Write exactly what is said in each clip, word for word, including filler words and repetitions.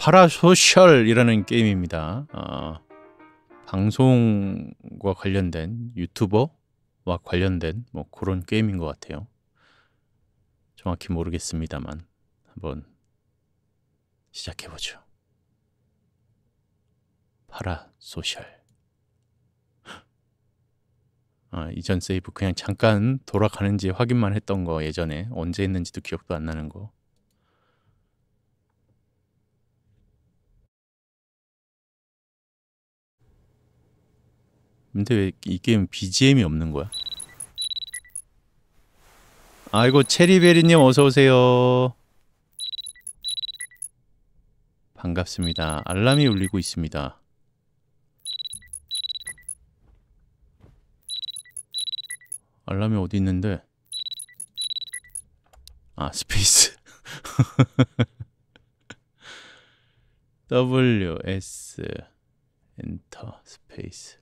파라소셜이라는 게임입니다. 어, 방송과 관련된 유튜버와 관련된 뭐 그런 게임인 것 같아요. 정확히 모르겠습니다만 한번 시작해보죠. 파라소셜. 아, 이전 세이브 그냥 잠깐 돌아가는지 확인만 했던 거, 예전에 언제 했는지도 기억도 안 나는 거. 근데 왜 이 게임 비지엠이 없는 거야? 아이고, 체리베리님 어서오세요. 반갑습니다. 알람이 울리고 있습니다. 알람이 어디 있는데? 아, 스페이스. 더블유 에스 엔터 스페이스.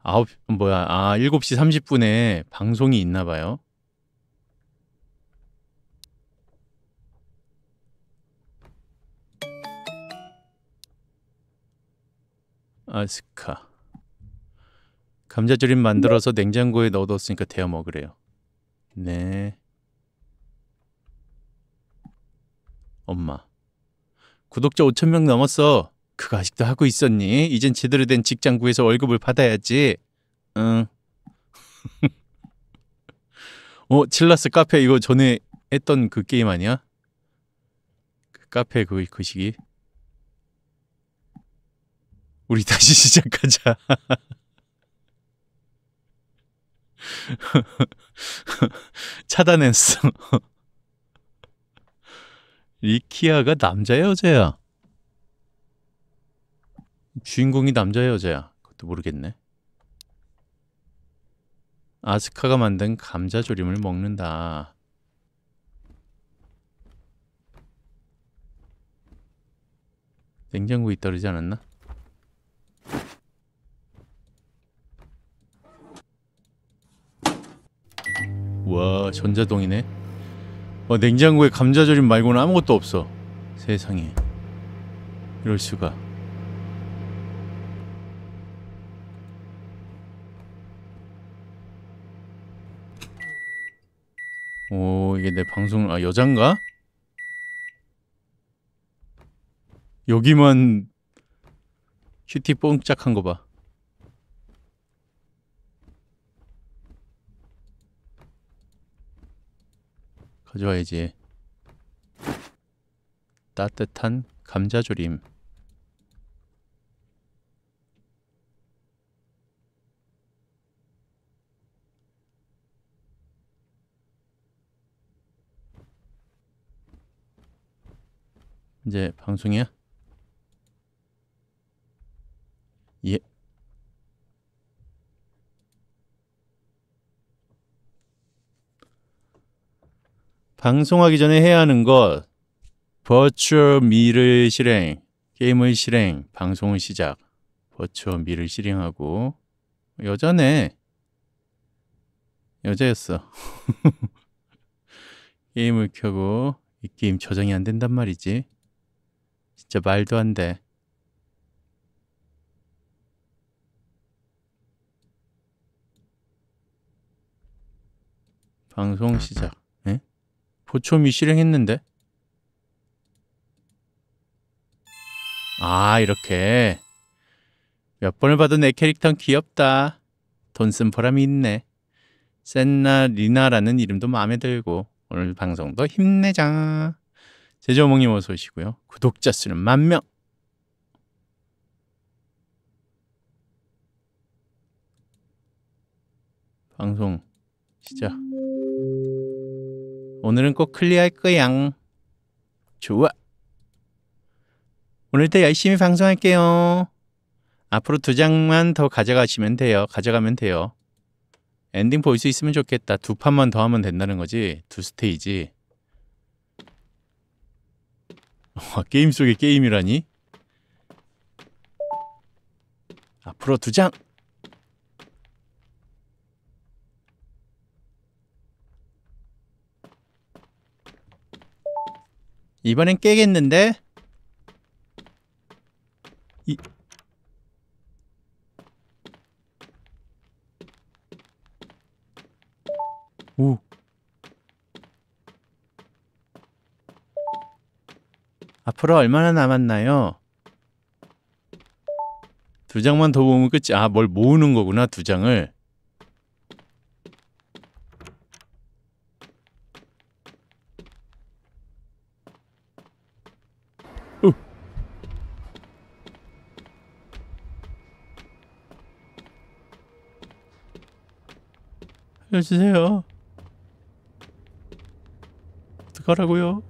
아홉, 뭐야, 아, 일곱 시 삼십 분에 방송이 있나봐요. 아스카. 감자조림 만들어서 냉장고에 넣어뒀으니까 데워 먹으래요. 네. 엄마. 구독자 오천 명 넘었어. 그거 아직도 하고 있었니? 이젠 제대로 된 직장 구해서 월급을 받아야지. 응. 어, 칠라스 카페 이거 전에 했던 그 게임 아니야? 그 카페 그, 그 시기. 우리 다시 시작하자. 차단했어. 리키아가 남자야 여자야? 주인공이 남자야 여자야? 그것도 모르겠네. 아스카가 만든 감자조림을 먹는다. 냉장고에 있다 그러지 않았나? 와, 전자동이네. 와, 냉장고에 감자조림 말고는 아무것도 없어. 세상에, 이럴 수가. 오, 이게 내 방송. 아, 여잔가? 여기만 큐티 뽕짝한 거 봐. 가져와야지. 따뜻한 감자조림. 이제 방송이야? 예. 방송하기 전에 해야 하는 것. 버추얼 미를 실행. 게임을 실행. 방송을 시작. 버추얼 미를 실행하고. 여자네. 여자였어. 게임을 켜고. 이 게임 저장이 안 된단 말이지. 진짜 말도 안 돼. 방송 시작. 에? 보초미 실행했는데? 아, 이렇게. 몇 번을 봐도 내 캐릭터는 귀엽다. 돈 쓴 보람이 있네. 센나 리나라는 이름도 마음에 들고. 오늘 방송도 힘내자. 제조몽님 어서 오시고요. 구독자 수는 만 명. 방송 시작. 오늘은 꼭 클리어할 거야. 좋아. 오늘도 열심히 방송할게요. 앞으로 두 장만 더 가져가시면 돼요. 가져가면 돼요. 엔딩 볼 수 있으면 좋겠다. 두 판만 더 하면 된다는 거지. 두 스테이지. 와, 게임 속의 게임이라니? 앞으로 두 장! 이번엔 깨겠는데? 이 오. 앞으로 얼마나 남았나요? 두 장만 더 모으면 끝이. 아, 뭘 모으는 거구나, 두 장을. 오. 알려주세요. 어떡하라고요?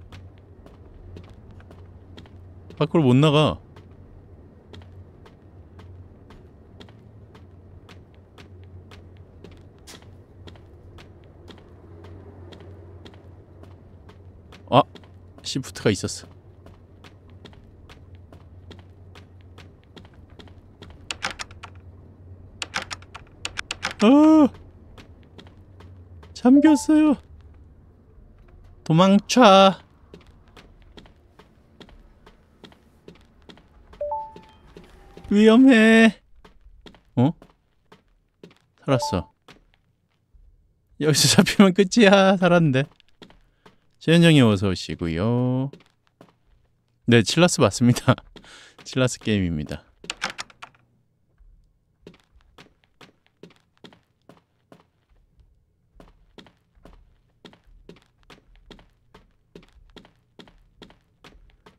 밖으로 못 나가. 아, 시프트가 있었어. 아, 잠겼어요. 도망쳐. 위험해. 어? 살았어. 여기서 잡히면 끝이야. 살았는데. 최현정이 어서 오시고요. 네, 칠라스 맞습니다. 칠라스 게임입니다.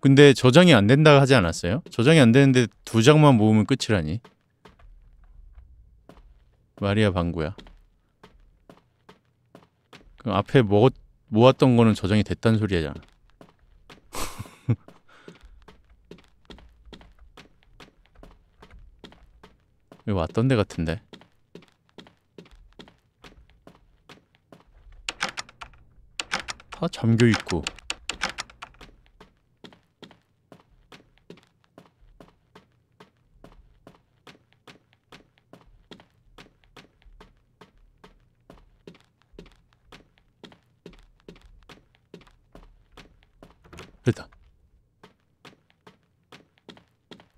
근데 저장이 안 된다 하지 않았어요? 저장이 안 되는데 두 장만 모으면 끝이라니. 마리아 방구야. 그럼 앞에 먹었 모았던 거는 저장이 됐단 소리잖아. 여기 왔던 데 같은데. 다 잠겨 있고.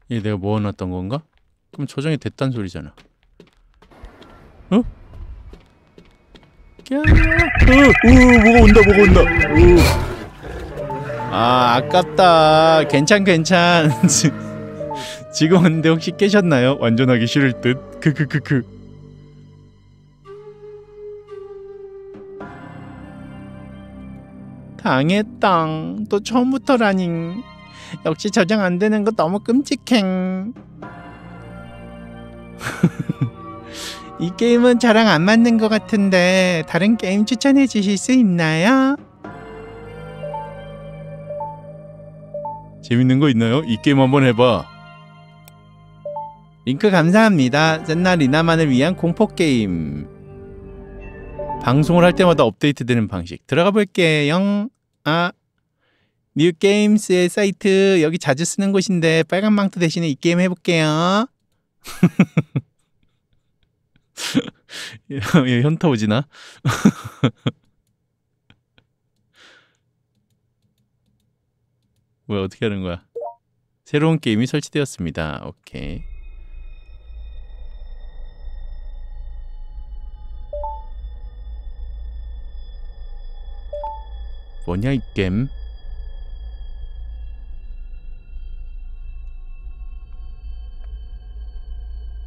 이게 내가 모아놨던 건가? 그럼 저장이 됐단 소리잖아. 어? 깨야. 으, 으, 뭐가 온다, 뭐가 온다. 으. 아, 아깝다. 괜찮, 괜찮. 지금 왔는데 혹시 깨셨나요? 완전하기 싫을 듯. 크크크크. 당했당. 또 처음부터라닝. 역시 저장 안 되는 거 너무 끔찍행. 이 게임은 저랑 안 맞는 것 같은데 다른 게임 추천해 주실 수 있나요? 재밌는 거 있나요? 이 게임 한번 해봐. 링크 감사합니다. 젠나 리나만을 위한 공포 게임. 방송을 할 때마다 업데이트되는 방식. 들어가 볼게요. 아, 뉴게임스의 사이트, 여기 자주 쓰는 곳인데 빨간 망토 대신에 이 게임 해볼게요. 현타 오지나? 뭐야, 어떻게 하는 거야? 새로운 게임이 설치되었습니다. 오케이. 뭐냐 이 게임?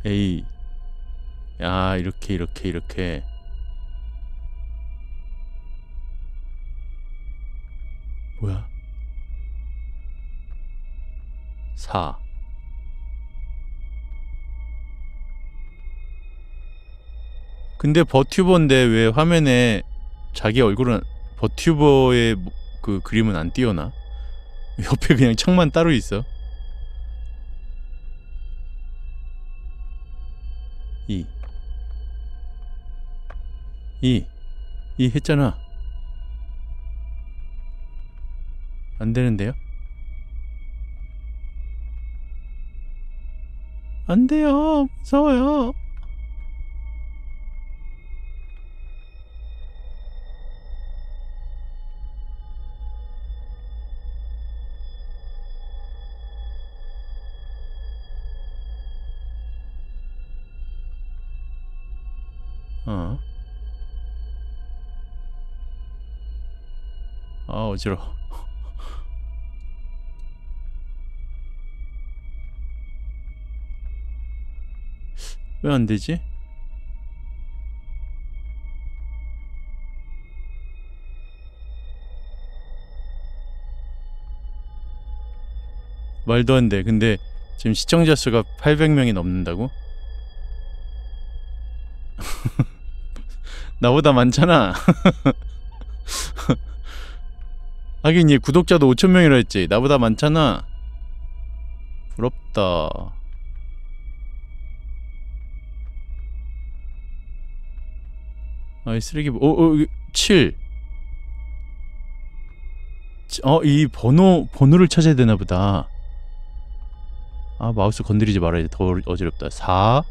에이, 야, 이렇게 이렇게 이렇게. 뭐야? 사. 근데 버튜버인데 왜 화면에 자기 얼굴은, 버튜버의 그 그림은 안 띄어나? 옆에 그냥 창만 따로 있어? 이. 이. 이 했잖아. 안 되는데요? 안 돼요. 무서워요. 어. 아, 어지러워. 왜 안 되지? 말도 안 돼. 근데 지금 시청자 수가 팔백 명이 넘는다고? 나보다 많잖아. 하긴 얘 구독자도 오천 명이라 했지. 나보다 많잖아. 부럽다. 아이 쓰레기. 어, 어, 칠. 어, 이 번호 번호를 찾아야 되나 보다. 아, 마우스 건드리지 말아야 돼. 더 어지럽다. 사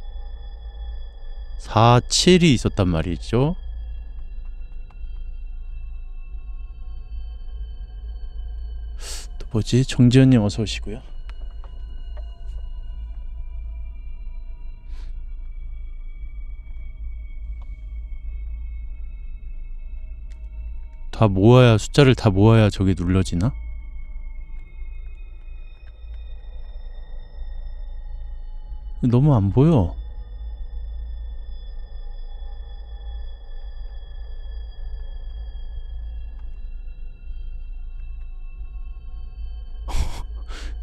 사, 칠이 있었단 말이죠. 또 뭐지? 정지현님 어서 오시고요. 다 모아야, 숫자를 다 모아야 저게 눌러지나? 너무 안 보여.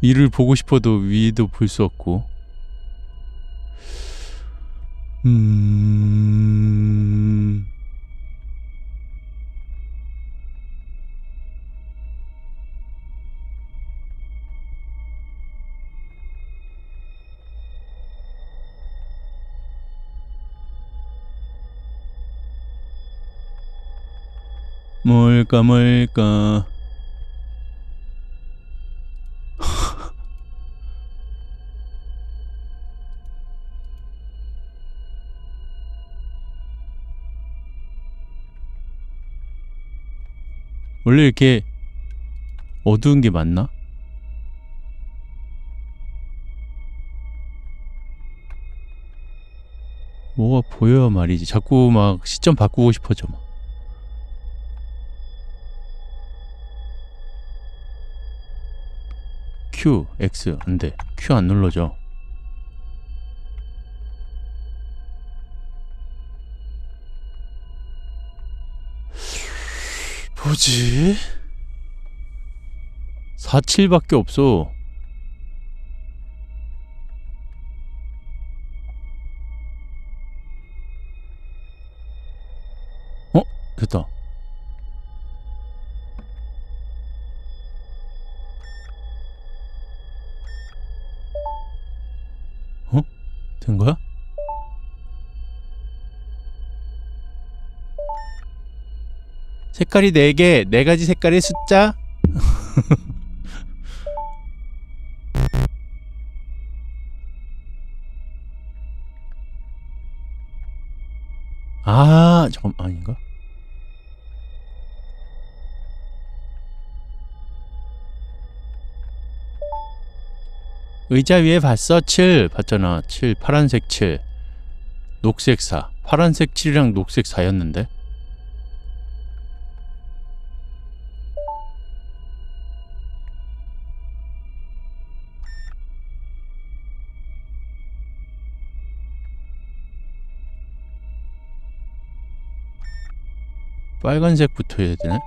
위를 보고 싶어도 위도 볼 수 없고. 음... 뭘까 뭘까. 원래 이렇게 어두운 게 맞나? 뭐가 보여야 말이지. 자꾸 막 시점 바꾸고 싶어져. 막. Q, X 안 돼. Q 안 눌러져. 뭐지? 사, 칠밖에 없어. 어? 됐다. 어? 된 거야? 색깔이 네 개, 네 가지 색깔의 숫자? 아, 잠깐, 아닌가? 의자 위에 봤어? 칠, 봤잖아. 칠, 파란색 칠, 녹색 사. 파란색 칠이랑 녹색 사였는데? 빨간색부터 해야 되네?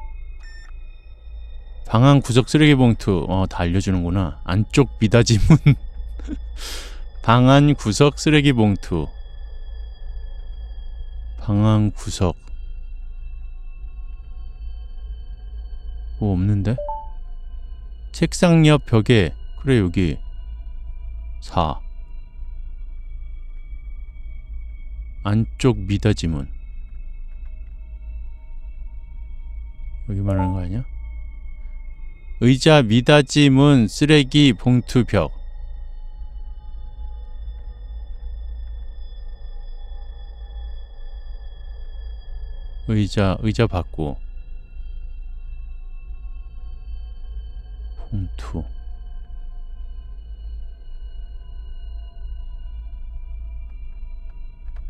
방안 구석 쓰레기 봉투. 어, 다 알려주는구나. 안쪽 미닫이 문. 방안 구석 쓰레기 봉투. 방안 구석. 뭐 없는데? 책상 옆 벽에. 그래, 여기. 사. 안쪽 미닫이 문. 여기 말하는 거 아니야? 의자, 미닫이 문, 쓰레기, 봉투, 벽. 의자, 의자 받고. 봉투.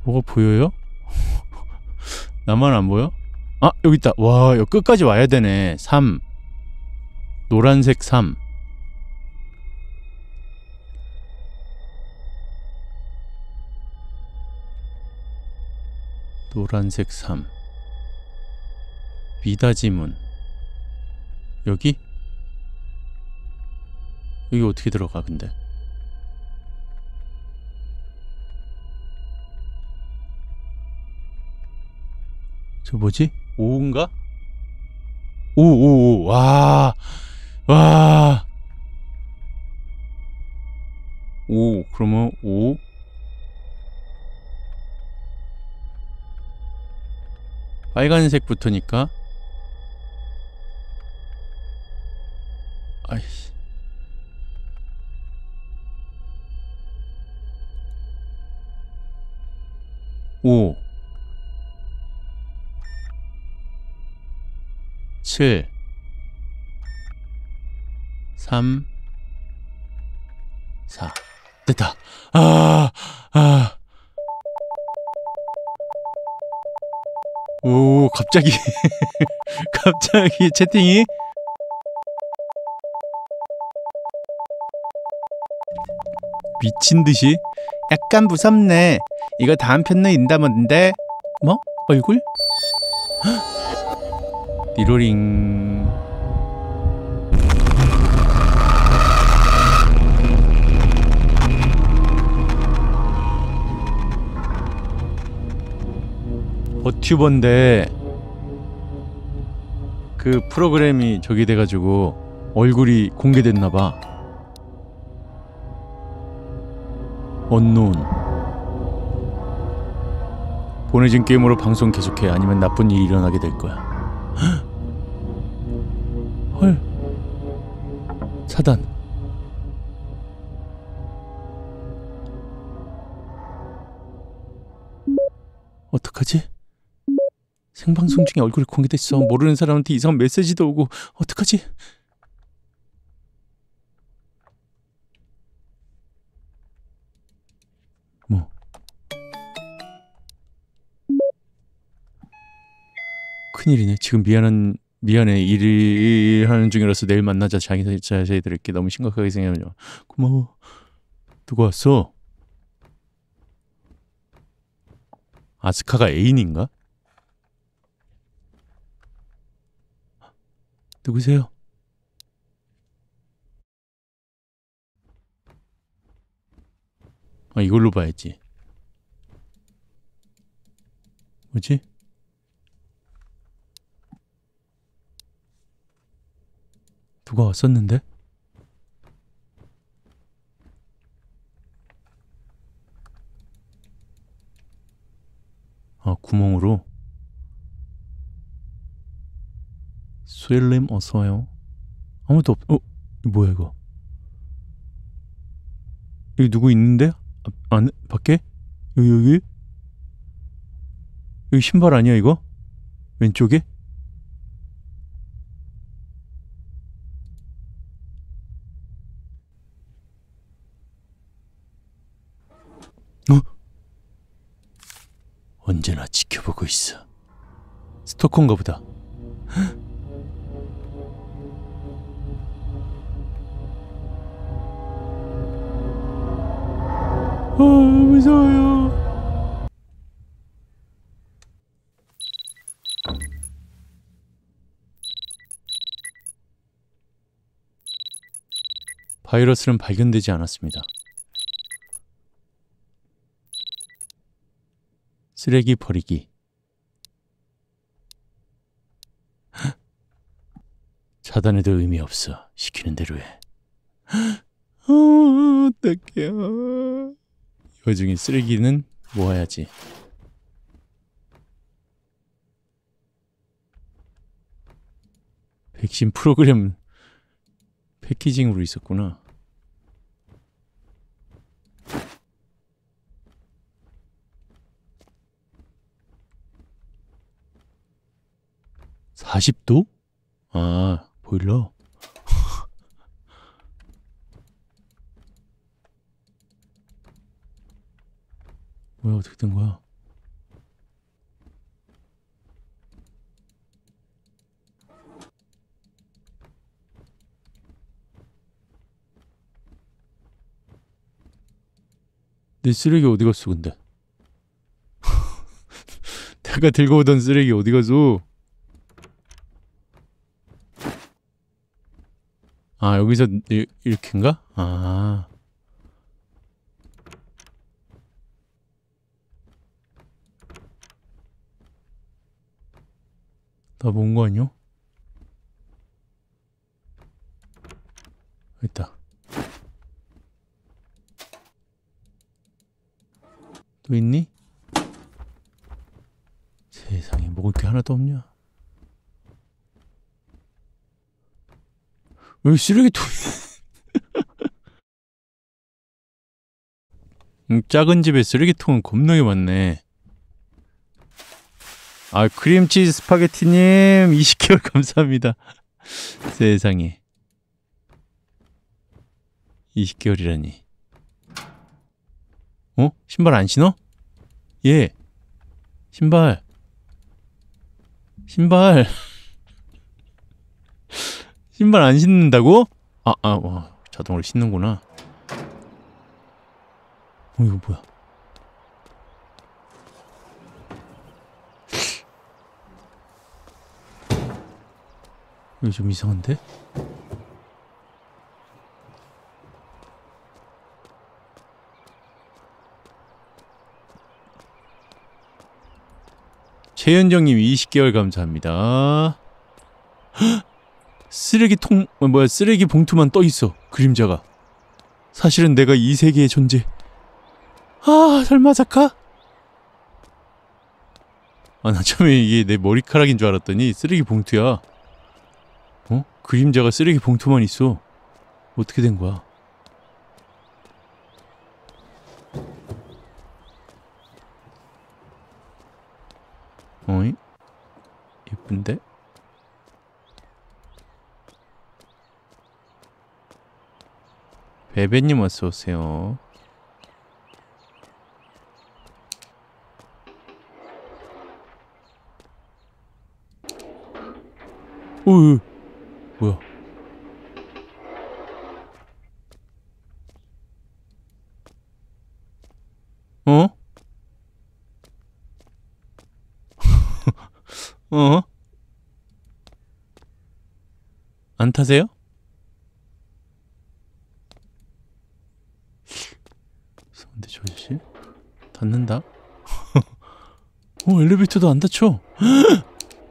뭐가 보여요? 나만 안 보여? 아 여기 있다. 와 여기 끝까지 와야 되네. 삼 노란색 삼. 노란색 삼 미다지문. 여기? 여기 어떻게 들어가 근데? 저 뭐지? 오인가? 오오오 와 와 오 그러면 오 빨간색부터니까 아이씨 오 칠 삼 사 됐다. 아 아 오 갑자기 갑자기 채팅이 미친듯이 약간 무섭네. 이거 다음 편에 인다던데 뭐? 얼굴? 디로링 버튜버인데 그 프로그램이 저기 돼가지고 얼굴이 공개됐나봐. 언론 보내진 게임으로 방송 계속해. 아니면 나쁜 일이 일어나게 될 거야. 헐 차단. 어떡하지? 생방송 중에 얼굴이 공개됐어. 모르는 사람한테 이상한 메시지도 오고 어떡하지? 뭐 큰일이네. 지금 미안한 미안해. 일을 하는 중이라서 내일 만나자. 자세히, 자세히 들을게. 너무 심각하게 생각하지 마. 고마워. 누가 왔어? 아스카가 애인인가? 누구세요? 아 이걸로 봐야지. 뭐지? 누가 왔었는데? 아 구멍으로? 수엘님 어서와요. 아무도 없.. 어? 뭐야 이거? 여기 누구 있는데? 아, 안.. 밖에? 여기 여기? 여기 신발 아니야 이거? 왼쪽에? 어? 언제나 지켜보고 있어. 스토커인가 보다. 헉. 어, 무서워요. 바이러스는 발견되지 않았습니다. 쓰레기 버리기. 헉. 차단해도 의미 없어. 시키는 대로 해. 어, 어떡해요. 그중에 쓰레기는 모아야지. 백신 프로그램 패키징으로 있었구나. 사십 도? 아, 보일러? 뭐야 어떻게 된 거야? 네 쓰레기 어디 갔어 근데? 내가 들고 오던 쓰레기 어디 갔어? 아 여기서 이, 이렇게인가? 아 나 본 거 아니요? 있다. 또 있니? 세상에 먹을 게 하나도 없냐? 왜 쓰레기통이? 음, 작은 집에 쓰레기통은 겁나게 많네. 아 크림치즈 스파게티님 이십 개월 감사합니다. 세상에 이십 개월이라니. 어? 신발 안 신어? 예 신발 신발 신발 안 신는다고? 아, 아, 와, 자동으로 신는구나. 어, 이거 뭐야? 이거 좀 이상한데? 최현정님 이십 개월 감사합니다. 헉! 쓰레기통... 뭐야 쓰레기 봉투만 떠있어 그림자가. 사실은 내가 이 세계의 존재. 아 설마 사카? 아 나 처음에 이게 내 머리카락인 줄 알았더니 쓰레기 봉투야. 어? 그림자가 쓰레기 봉투만 있어. 어떻게 된 거야? 어잉? 예쁜데? 베베님 어서오세요. 오우 뭐야 어? 어? 안 타세요? 근데 저 아저씨? 닫는다? 어 엘리베이터도 안 닫혀.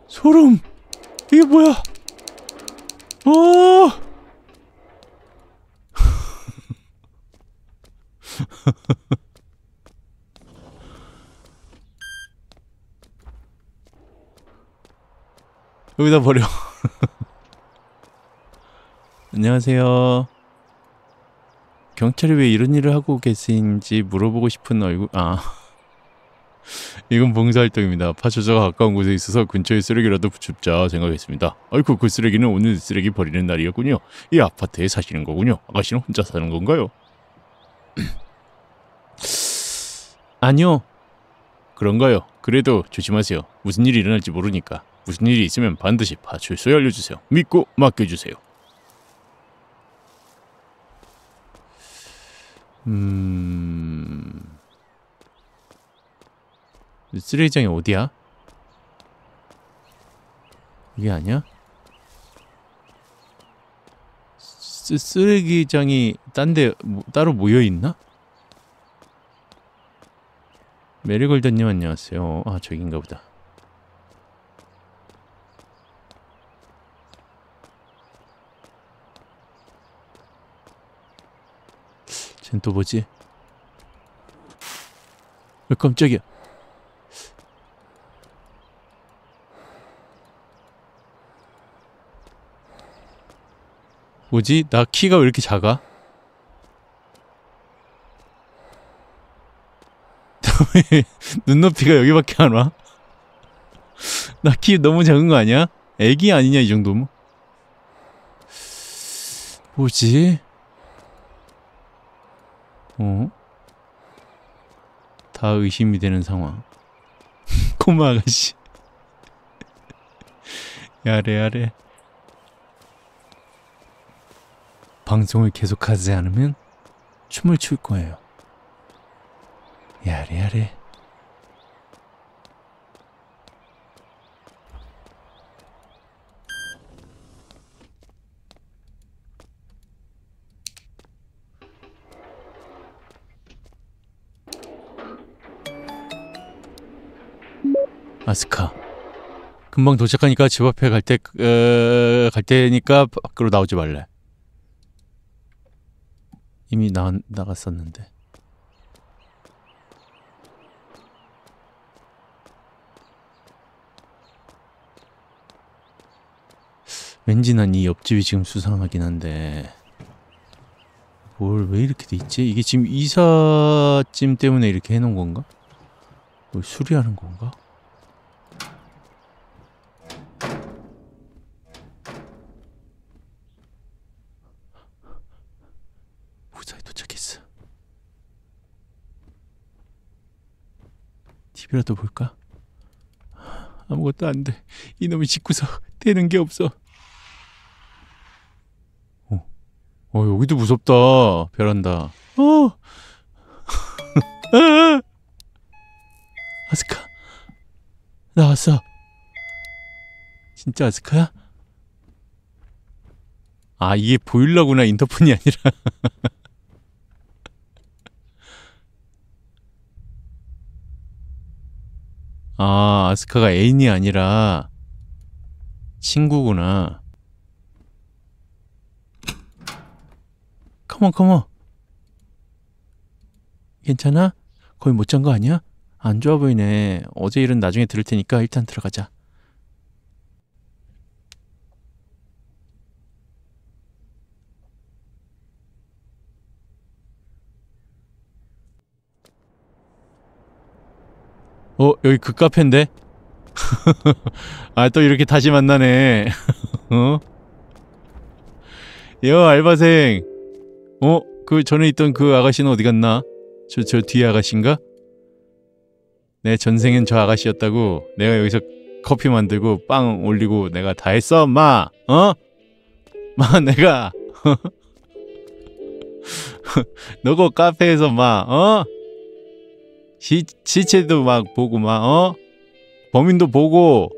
소름! 이게 뭐야? 어! 여기다 버려. 안녕하세요. 경찰이 왜 이런 일을 하고 계신지 물어보고 싶은 얼굴... 아... 이건 봉사활동입니다. 파출소가 가까운 곳에 있어서 근처에 쓰레기라도 줍자 생각했습니다. 아이고 그 쓰레기는 오늘 쓰레기 버리는 날이었군요. 이 아파트에 사시는 거군요. 아가씨는 혼자 사는 건가요? 아니요. 그런가요? 그래도 조심하세요. 무슨 일이 일어날지 모르니까. 무슨 일이 있으면 반드시 파출소에 알려주세요. 믿고 맡겨주세요. 음... 쓰레기장이 어디야? 이게 아니야? 쓰, 쓰레기장이 딴 데 뭐, 따로 모여있나? 메리골드님 안녕하세요. 아 저긴가 보다. 쟤는 또 뭐지? 왜 깜짝이야. 뭐지? 나 키가 왜 이렇게 작아? 왜 눈높이가 여기밖에 안 와? 나 키 너무 작은 거 아니야? 애기 아니냐 이 정도면? 뭐지? 어? 다 의심이 되는 상황. 꼬마 아가씨. 야래 야래. 방송을 계속하지 않으면 춤을 출 거예요. 야래 야래. 아스카 금방 도착하니까 집 앞에 갈 때, 어, 갈 때니까 밖으로 나오지 말래. 이미 나, 나갔었는데. 왠지 난 이 옆집이 지금 수상하긴 한데 뭘 왜 이렇게 돼 있지? 이게 지금 이삿짐 때문에 이렇게 해놓은 건가? 뭘 수리하는 건가? 라도 볼까? 아무것도 안 돼. 이놈이 짓고서 되는 게 없어. 어, 어 여기도 무섭다. 베란다. 어, 아! 아스카, 나 왔어. 진짜 아스카야? 아 이게 보일러구나. 인터폰이 아니라. 아, 아스카가 애인이 아니라 친구구나. 컴온, 컴온. 괜찮아? 거의 못 잔 거 아니야? 안 좋아 보이네. 어제 일은 나중에 들을 테니까 일단 들어가자. 어? 여기 그 카페인데? 아 또 이렇게 다시 만나네. 어? 여 알바생. 어? 그 전에 있던 그 아가씨는 어디 갔나? 저, 저 뒤에 아가씨인가? 내 전생엔 저 아가씨였다고. 내가 여기서 커피 만들고 빵 올리고 내가 다 했어 마! 어? 마 내가! 너고 카페에서 마 어? 시, 시체도 막 보고 막 어? 범인도 보고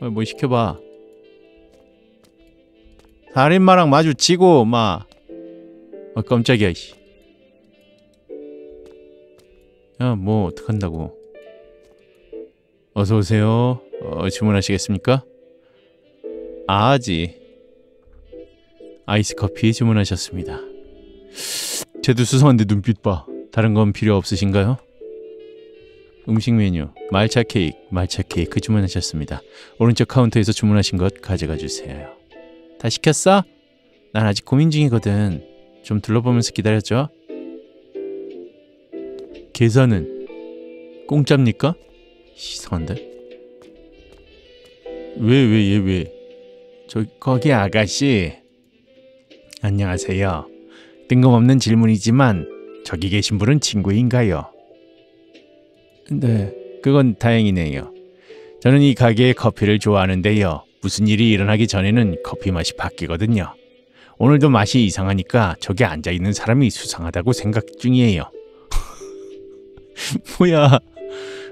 뭐 시켜봐. 살인마랑 마주치고 막 아, 깜짝이야 씨. 야 뭐 어떡한다고. 어서오세요. 어, 주문하시겠습니까? 아지 아이스 커피 주문하셨습니다. 쟤도 수상한데 눈빛 봐. 다른 건 필요 없으신가요? 음식 메뉴 말차 케이크, 말차 케이크 주문하셨습니다. 오른쪽 카운터에서 주문하신 것 가져가 주세요. 다 시켰어? 난 아직 고민 중이거든. 좀 둘러보면서 기다려줘. 계산은 공짜입니까? 이상한데? 왜, 왜, 얘 왜? 저 거기 아가씨. 안녕하세요. 뜬금없는 질문이지만 저기 계신 분은 친구인가요? 네, 그건 다행이네요. 저는 이 가게의 커피를 좋아하는데요. 무슨 일이 일어나기 전에는 커피 맛이 바뀌거든요. 오늘도 맛이 이상하니까 저기 앉아있는 사람이 수상하다고 생각 중이에요. 뭐야,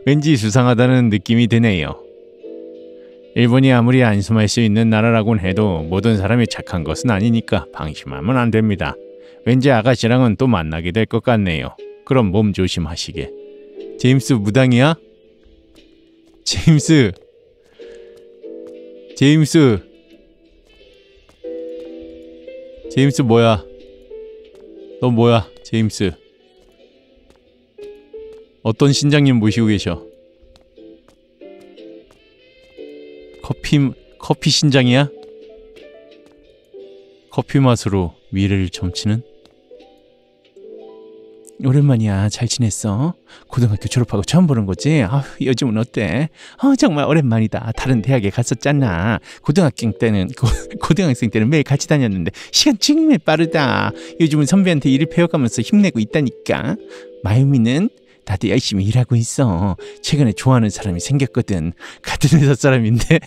왠지 수상하다는 느낌이 드네요. 일본이 아무리 안심할 수 있는 나라라곤 해도 모든 사람이 착한 것은 아니니까 방심하면 안 됩니다. 왠지 아가씨랑은 또 만나게 될 것 같네요. 그럼 몸 조심하시게. 제임스 무당이야? 제임스. 제임스. 제임스 뭐야? 너 뭐야, 제임스? 어떤 신장님 모시고 계셔? 커피 커피 신장이야? 커피 맛으로 위를 점치는? 오랜만이야. 잘 지냈어? 고등학교 졸업하고 처음 보는 거지? 아, 요즘은 어때? 아, 정말 오랜만이다. 다른 대학에 갔었잖아. 고등학생 때는 고, 고등학생 때는 매일 같이 다녔는데 시간 정말 빠르다. 요즘은 선배한테 일을 배워가면서 힘내고 있다니까. 마유미는? 나도 열심히 일하고 있어. 최근에 좋아하는 사람이 생겼거든. 같은 회사 사람인데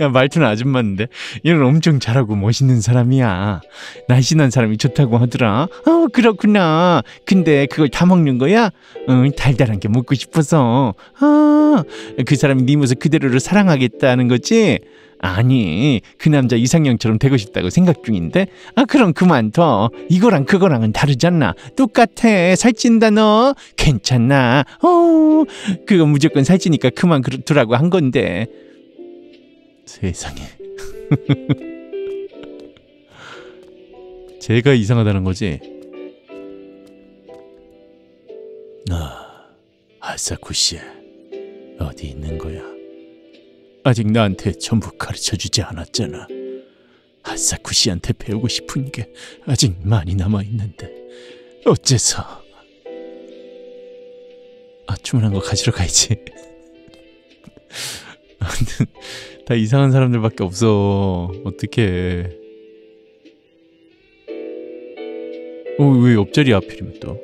야, 말투는 아줌마인데 얘는 엄청 잘하고 멋있는 사람이야. 날씬한 사람이 좋다고 하더라. 어, 그렇구나. 근데 그걸 다 먹는 거야? 응, 달달한 게 먹고 싶어서. 아, 그 사람이 네 모습 그대로를 사랑하겠다는 거지? 아니, 그 남자 이상형처럼 되고 싶다고 생각 중인데? 아, 그럼 그만둬. 이거랑 그거랑은 다르잖아. 똑같아. 살찐다 너. 괜찮아. 어, 그거 무조건 살찌니까 그만 두라고 한 건데. 세상에. 제가 이상하다는 거지? 아, 아사쿠씨 어디 있는 거야? 아직 나한테 전부 가르쳐주지 않았잖아. 아사쿠씨한테 배우고 싶은 게 아직 많이 남아있는데 어째서. 아, 주문한 거 가지러 가야지. 다 이상한 사람들밖에 없어. 어떡해. 어, 왜 옆자리 하필이면 또.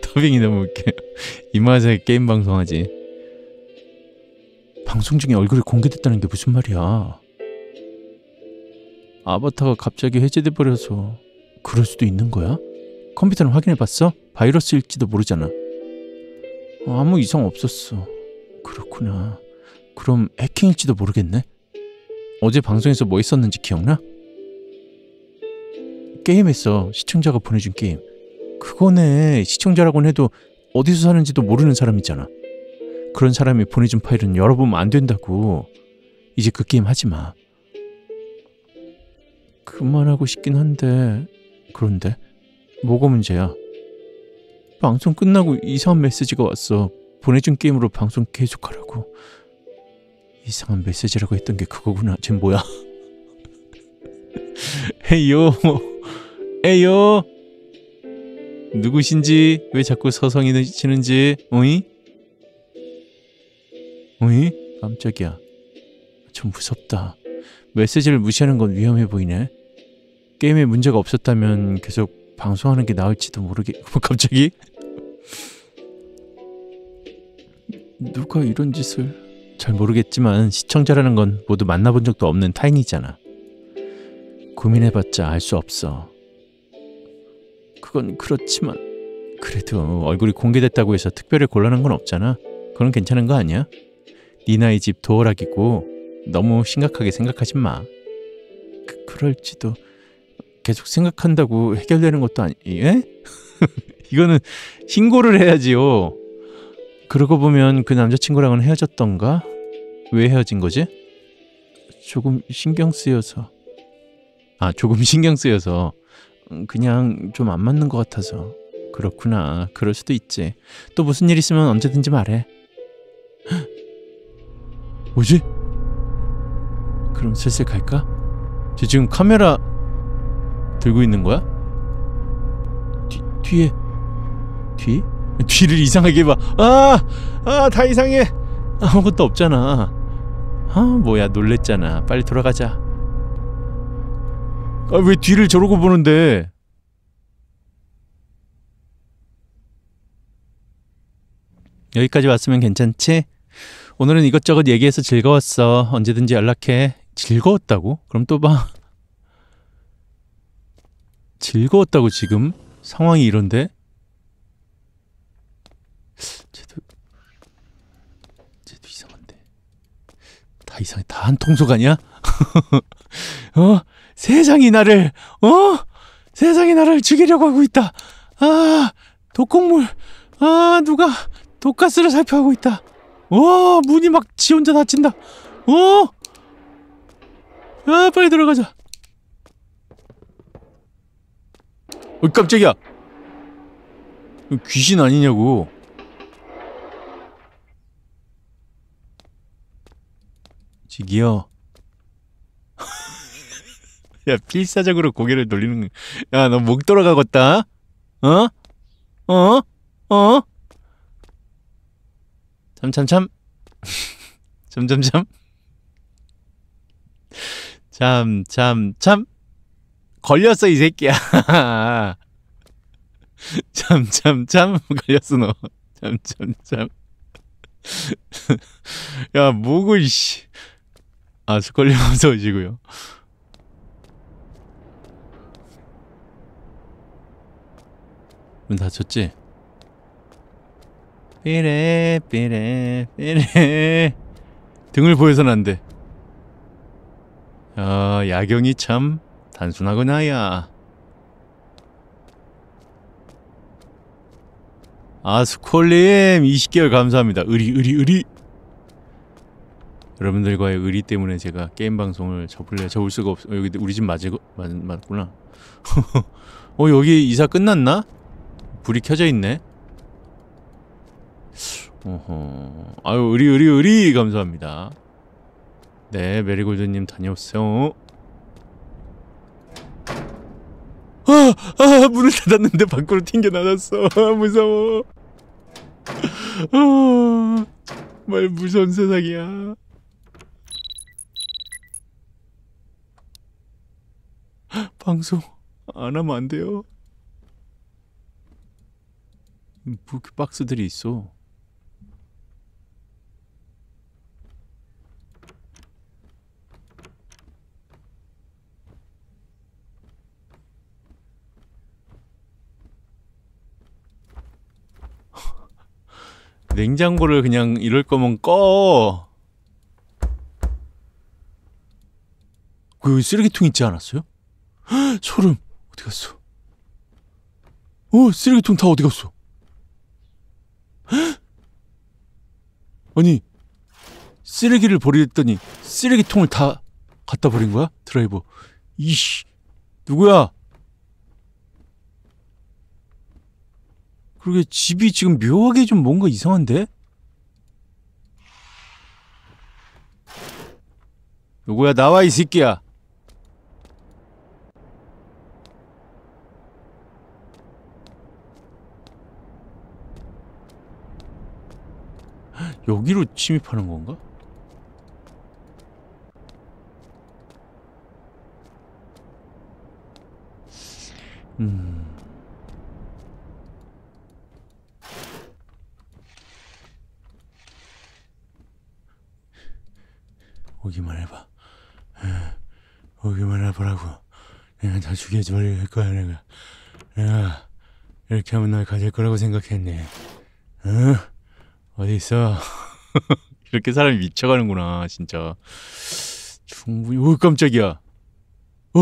더빙이 너무 웃겨. 이 맛에 게임 방송하지. 방송 중에 얼굴이 공개됐다는 게 무슨 말이야. 아바타가 갑자기 해제돼버려서 그럴 수도 있는 거야? 컴퓨터는 확인해봤어? 바이러스일지도 모르잖아. 아무 이상 없었어. 그렇구나. 그럼 해킹일지도 모르겠네. 어제 방송에서 뭐 있었는지 기억나? 게임했어. 시청자가 보내준 게임. 그거네. 시청자라고는 해도 어디서 사는지도 모르는 사람이잖아. 그런 사람이 보내준 파일은 열어보면 안 된다고. 이제 그 게임 하지 마. 그만하고 싶긴 한데. 그런데 뭐가 문제야? 방송 끝나고 이상한 메시지가 왔어. 보내준 게임으로 방송 계속하라고. 이상한 메시지라고 했던 게 그거구나. 쟤 뭐야? 에이요, 에이요. 누구신지 왜 자꾸 서성이시는지. 오이? 오이? 깜짝이야. 좀 무섭다. 메시지를 무시하는 건 위험해 보이네. 게임에 문제가 없었다면 계속 방송하는 게 나을지도 모르게. 갑자기? 누가 이런 짓을. 잘 모르겠지만 시청자라는 건 모두 만나본 적도 없는 타인이잖아. 고민해봤자 알 수 없어. 그건 그렇지만 그래도 얼굴이 공개됐다고 해서 특별히 곤란한 건 없잖아. 그건 괜찮은 거 아니야? 네 나이 집 도어락이고 너무 심각하게 생각하지 마. 그, 그럴지도. 계속 생각한다고 해결되는 것도 아니... 에? 이거는 신고를 해야지요. 그러고 보면 그 남자친구랑은 헤어졌던가? 왜 헤어진 거지? 조금 신경 쓰여서. 아, 조금 신경 쓰여서. 그냥 좀 안 맞는 것 같아서. 그렇구나. 그럴 수도 있지. 또 무슨 일 있으면 언제든지 말해. 헉. 뭐지? 그럼 슬슬 갈까? 쟤 지금 카메라 들고 있는 거야? 뒤, 뒤에... 뒤? 뒤를 이상하게 봐. 아! 아, 다 이상해. 아무것도 없잖아. 아, 뭐야. 놀랬잖아. 빨리 돌아가자. 아, 왜 뒤를 저러고 보는데. 여기까지 왔으면 괜찮지? 오늘은 이것저것 얘기해서 즐거웠어. 언제든지 연락해. 즐거웠다고? 그럼 또 봐. 즐거웠다고 지금? 상황이 이런데? 쟤도 쟤도 이상한데. 다 이상해. 다 한 통속 아니야? 어? 세상이 나를 어? 세상이 나를 죽이려고 하고 있다. 아, 독극물. 아, 누가 독가스를 살포하고 있다. 와, 문이 막 지 혼자 닫힌다. 어? 아, 빨리 들어가자. 어, 깜짝이야. 귀신 아니냐고. 지기요. 야, 필사적으로 고개를 돌리는. 야, 너 목 돌아가겄다. 어? 어? 어? 참참참. 점점점. 참참참. 걸렸어 이 새끼야. 참참참 걸렸어 너. 참참참. 야, 뭐고, 이씨. 아, 스컬리 어서 오시고요. 문 닫혔지? 삐레, 삐레, 삐레. 등을 보여선 안 돼. 아, 야경이 참 단순하구나, 야. 아스콜님 이십 개월 감사합니다. 의리 의리 의리. 여러분들과의 의리 때문에 제가 게임 방송을 접을래 접을 수가 없어. 어, 여기 우리 집 맞을 거 맞, 맞구나. 어, 여기 이사 끝났나? 불이 켜져 있네. 어허. 아유, 의리 의리 의리 감사합니다. 네, 메리골드님 다녀오세요. 아, 아, 문을 닫았는데 밖으로 튕겨나갔어. 아, 무서워. 아, 정말 무서운 세상이야. 방송 안 하면 안 돼요. 뭐 이렇게 박스들이 있어. 냉장고를 그냥 이럴 거면 꺼. 그 쓰레기통 있지 않았어요? 헉, 소름. 어디 갔어? 어, 쓰레기통 다 어디 갔어? 헉? 아니, 쓰레기를 버리랬더니 쓰레기통을 다 갖다 버린 거야? 드라이버. 이씨, 누구야? 그러게 집이 지금 묘하게 좀 뭔가 이상한데? 누구야, 나와 이 새끼야. 여기로 침입하는 건가? 음... 오기만 해봐. 오기만 해보라고. 내가 다 죽여버릴 할 거야, 내가. 내가 이렇게 하면 날 가질 거라고 생각했네. 응? 어디 있어? 이렇게 사람이 미쳐가는구나, 진짜. 충분히. 오, 깜짝이야. 어.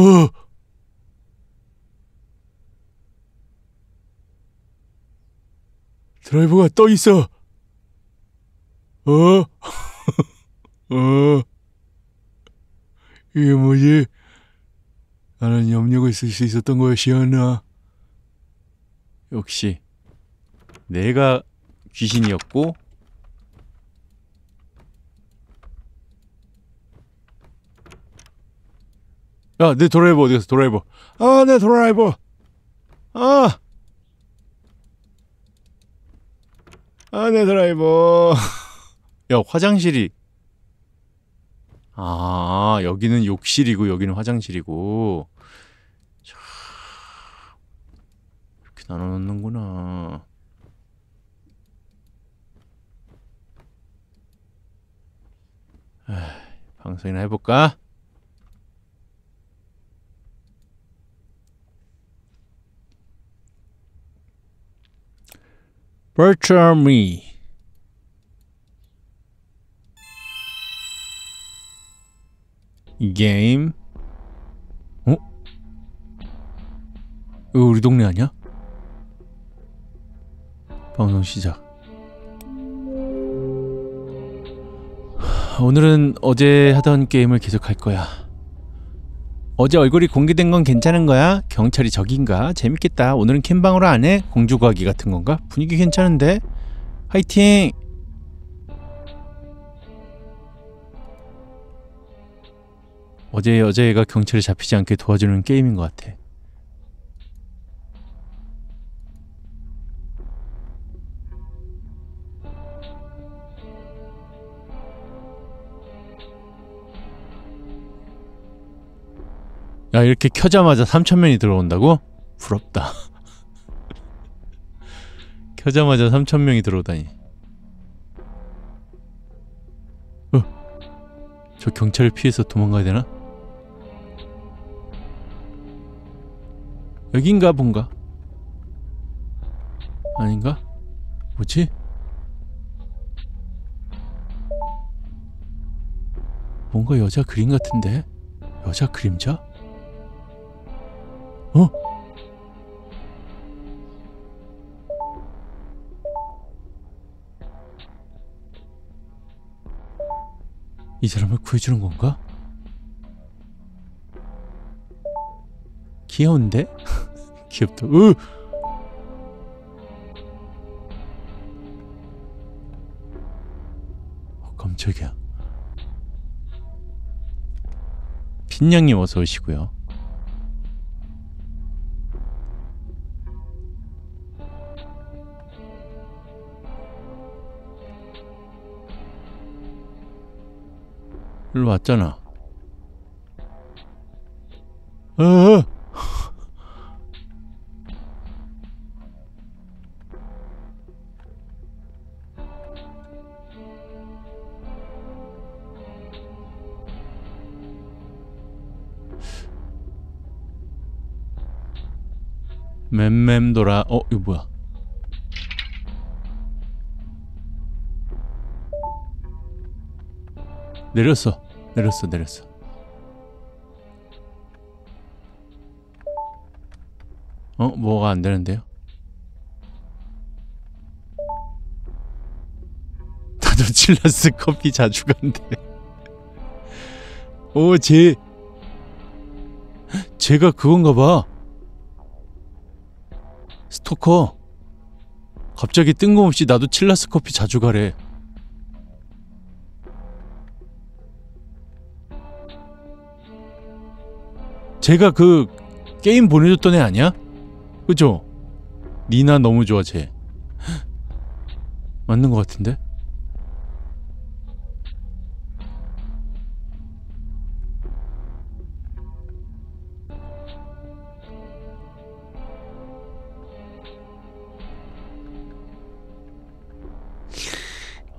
드라이버가 떠 있어. 어? 어. 이게 뭐지? 나는 염려가 있을 수 있었던 거야, 시연아. 역시 내가 귀신이었고 야, 내 드라이버 어디 갔어? 드라이버. 아, 내 드라이버. 아, 아, 내 드라이버. 야, 화장실이. 아, 여기는 욕실이고 여기는 화장실이고 참... 이렇게 나눠놓는구나. 에이, 방송이나 해볼까? Virtual Me. 게임. 어? 이거 우리 동네 아니야? 방송 시작. 오늘은 어제 하던 게임을 계속 할 거야. 어제 얼굴이 공개된 건 괜찮은 거야? 경찰이 적인가? 재밌겠다. 오늘은 캠방으로 안 해? 공주과학이 같은 건가? 분위기 괜찮은데? 화이팅! 어제 여자애가 경찰에 잡히지 않게 도와주는 게임인 것 같아. 야, 이렇게 켜자마자 삼천 명이 들어온다고? 부럽다. 켜자마자 삼천 명이 들어오다니. 저 경찰을 피해서 도망가야 되나? 여긴가 본가? 아닌가? 뭐지? 뭔가 여자 그림 같은데? 여자 그림자? 어? 이 사람을 구해주는 건가? 귀여운데? 귀엽다. 으! 어, 깜짝이야. 빈양님 어서 오시고요. 일로 왔잖아. 어! 맴맴돌아. 어? 이거 뭐야? 내렸어. 내렸어. 내렸어. 어? 뭐가 안 되는데요? 다들 칠라스 커피 자주 간대. 오, 쟤. 쟤가 그건가 봐. 스토커. 갑자기 뜬금없이 나도 칠라스 커피 자주 가래. 제가 그 게임 보내줬던 애 아니야? 그죠? 니나 너무 좋아 쟤. 맞는 것 같은데?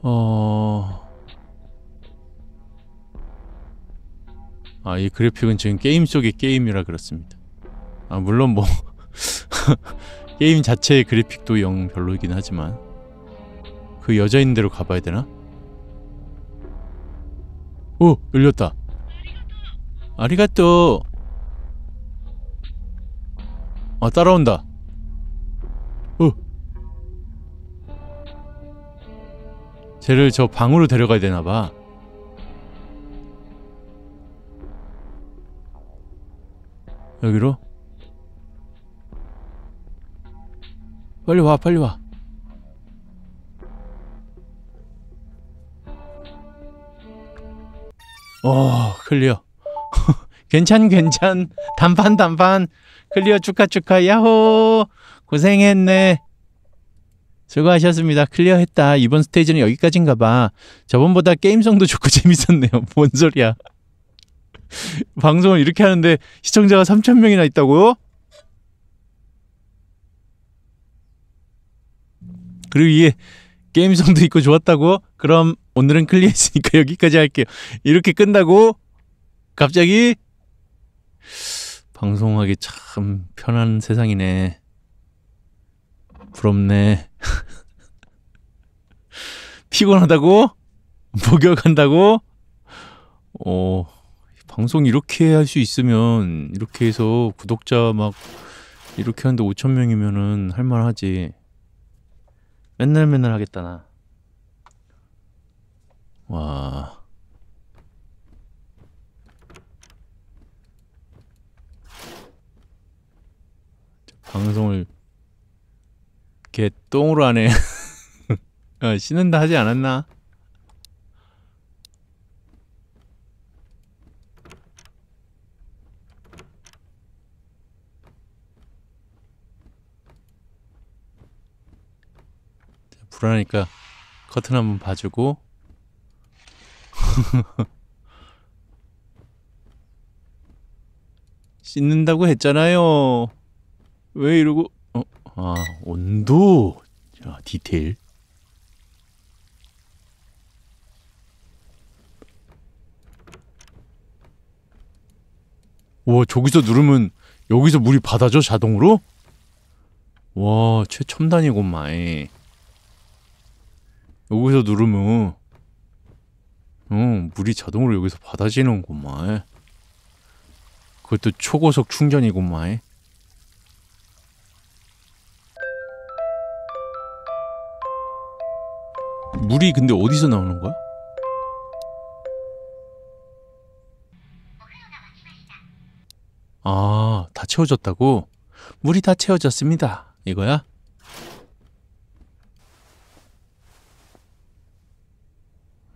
어... 아, 이 그래픽은 지금 게임 속의 게임이라 그렇습니다. 아, 물론 뭐 게임 자체의 그래픽도 영 별로이긴 하지만 그 여자 있는 데로 가봐야 되나? 오! 열렸다. 아리가또. 아, 따라온다. 오! 쟤를 저 방으로 데려가야 되나봐. 여기로? 빨리 와, 빨리 와. 오, 클리어. 괜찮, 괜찮. 단판, 단판. 클리어 축하, 축하. 야호. 고생했네. 수고하셨습니다. 클리어 했다. 이번 스테이지는 여기까지인가 봐. 저번보다 게임성도 좋고 재밌었네요. 뭔 소리야. 방송을 이렇게 하는데 시청자가 삼천 명이나 있다고요? 그리고 이게 게임성도 있고 좋았다고? 그럼 오늘은 클리어 했으니까 여기까지 할게요. 이렇게 끝나고 갑자기 방송하기 참 편한 세상이네. 부럽네. 피곤하다고? 목욕한다고? 오... 방송 이렇게 할 수 있으면 이렇게 해서 구독자 막 이렇게 하는데 오천 명이면은 할만하지. 맨날 맨날 하겠다 나. 와. 방송을 개 똥으로 하네. 야, 쉬는다 하지 않았나? 그러니까 커튼 한번 봐주고. 씻는다고 했잖아요. 왜 이러고. 어? 아, 온도. 자, 디테일. 우와, 저기서 누르면 여기서 물이 받아져? 자동으로? 와, 최첨단이구만. 여기서 누르면 어, 물이 자동으로 여기서 받아지는구만. 그것도 초고속 충전이구만. 물이 근데 어디서 나오는 거야? 아, 다 채워졌다고? 물이 다 채워졌습니다. 이거야?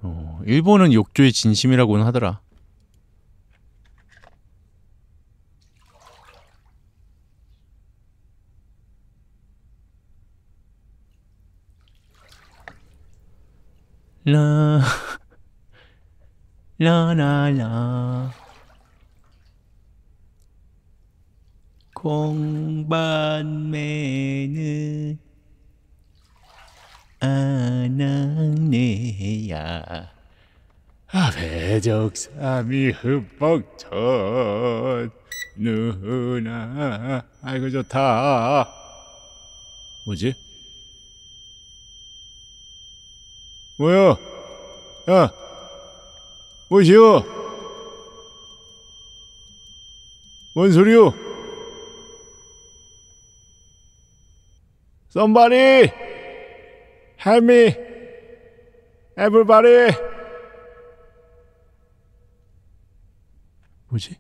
어, 일본은 욕조의 진심이라고는 하더라. 라, 라라라. 공반매는 아낙네야 배적삼이 흠뻑 젖 누나. 아이고 좋다. 뭐지? 뭐야? 야, 뭐시오? 뭔 소리요? Somebody, help me, everybody. 뭐지?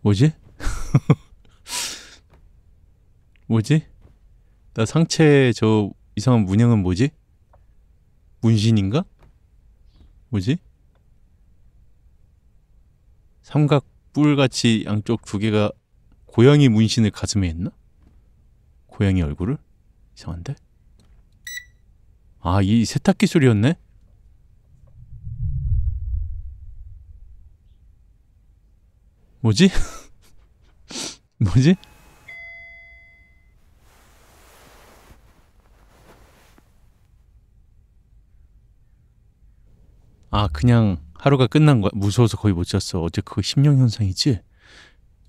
뭐지? 뭐지? 나 상체 저 이상한 문양은 뭐지? 문신인가? 뭐지? 삼각 뿔같이 양쪽 두 개가 고양이 문신을 가슴에 했나? 고양이 얼굴을? 이상한데? 아, 이 세탁기 소리였네? 뭐지? 뭐지? 아, 그냥 하루가 끝난 거야. 무서워서 거의 못 잤어. 어제 그거 심령현상이지?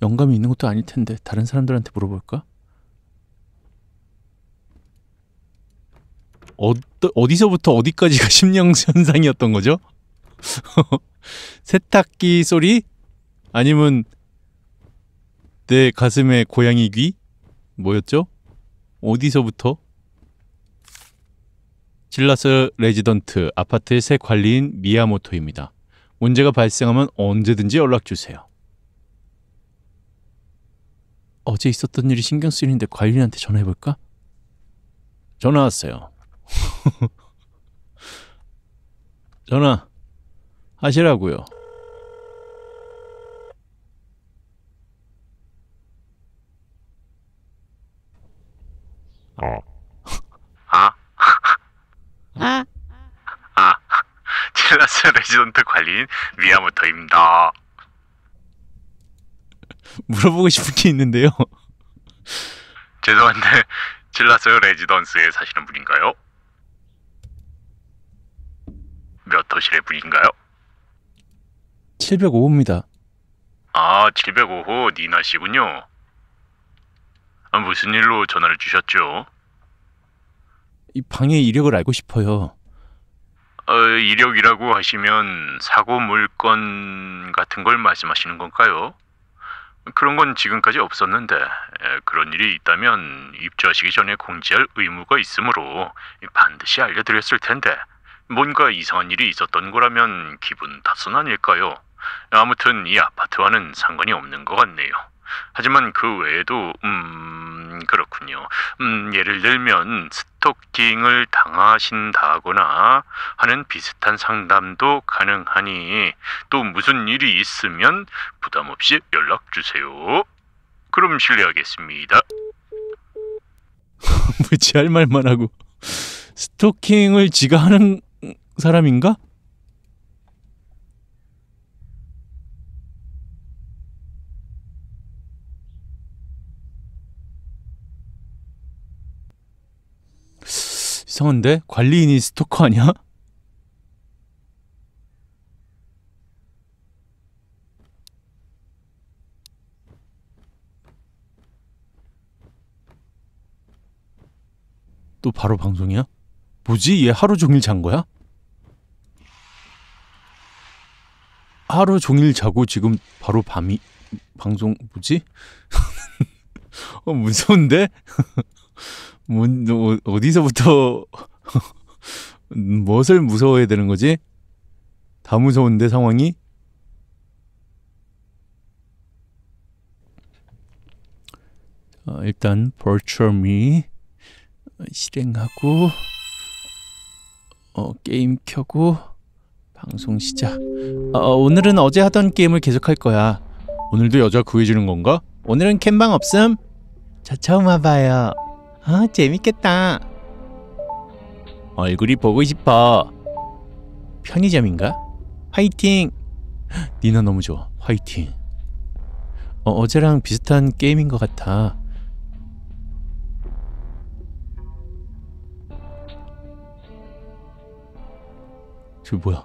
영감이 있는 것도 아닐 텐데 다른 사람들한테 물어볼까? 어, 어디서부터 어디까지가 심령현상이었던 거죠? 세탁기 소리? 아니면 내 가슴에 고양이 귀? 뭐였죠? 어디서부터? 칠라스 레지던트 아파트의 새 관리인 미야모토입니다. 문제가 발생하면 언제든지 연락주세요. 어제 있었던 일이 신경 쓰이는데 관리인한테 전화해볼까? 전화 왔어요. 전화 하시라고요. 어. 아? 아? 아, 칠라스 레지던트 관리인 미야모토입니다. 물어보고 싶은 게 있는데요. 죄송한데 칠라스 레지던스에 사시는 분인가요? 몇 호실의 분인가요? 칠백오 호입니다. 아, 칠백오 호 니나씨군요. 아, 무슨 일로 전화를 주셨죠? 이 방의 이력을 알고 싶어요. 어, 이력이라고 하시면 사고 물건 같은 걸 말씀하시는 건가요? 그런 건 지금까지 없었는데 에, 그런 일이 있다면 입주하시기 전에 공지할 의무가 있으므로 반드시 알려드렸을 텐데 뭔가 이상한 일이 있었던 거라면 기분 탓은 아닐까요? 아무튼 이 아파트와는 상관이 없는 것 같네요. 하지만 그 외에도 음... 그렇군요. 음, 예를 들면 스토킹을 당하신다거나 하는 비슷한 상담도 가능하니 또 무슨 일이 있으면 부담 없이 연락주세요. 그럼 실례하겠습니다. 왜 지 할 말만 하고. 스토킹을 지가 하는 사람인가? 이상한데? 관리인이 스토커 아니야? 또 바로 방송이야? 뭐지? 얘 하루 종일 잔 거야? 하루 종일 자고 지금 바로 밤이... 방송... 뭐지? 어, 무서운데? 뭐, 어, 어디서부터... 무엇을 무서워해야 되는 거지? 다 무서운데 상황이? 아, 일단 버추얼미 실행하고 어, 게임 켜고 방송 시작. 어, 오늘은 어제 하던 게임을 계속할 거야. 오늘도 여자 구해주는 건가? 오늘은 캠방 없음? 저 처음 와봐요. 아, 재밌겠다. 얼굴이 보고 싶어. 편의점인가? 화이팅! 니나 너무 좋아. 화이팅. 어, 어제랑 비슷한 게임인 것 같아. 저 뭐야?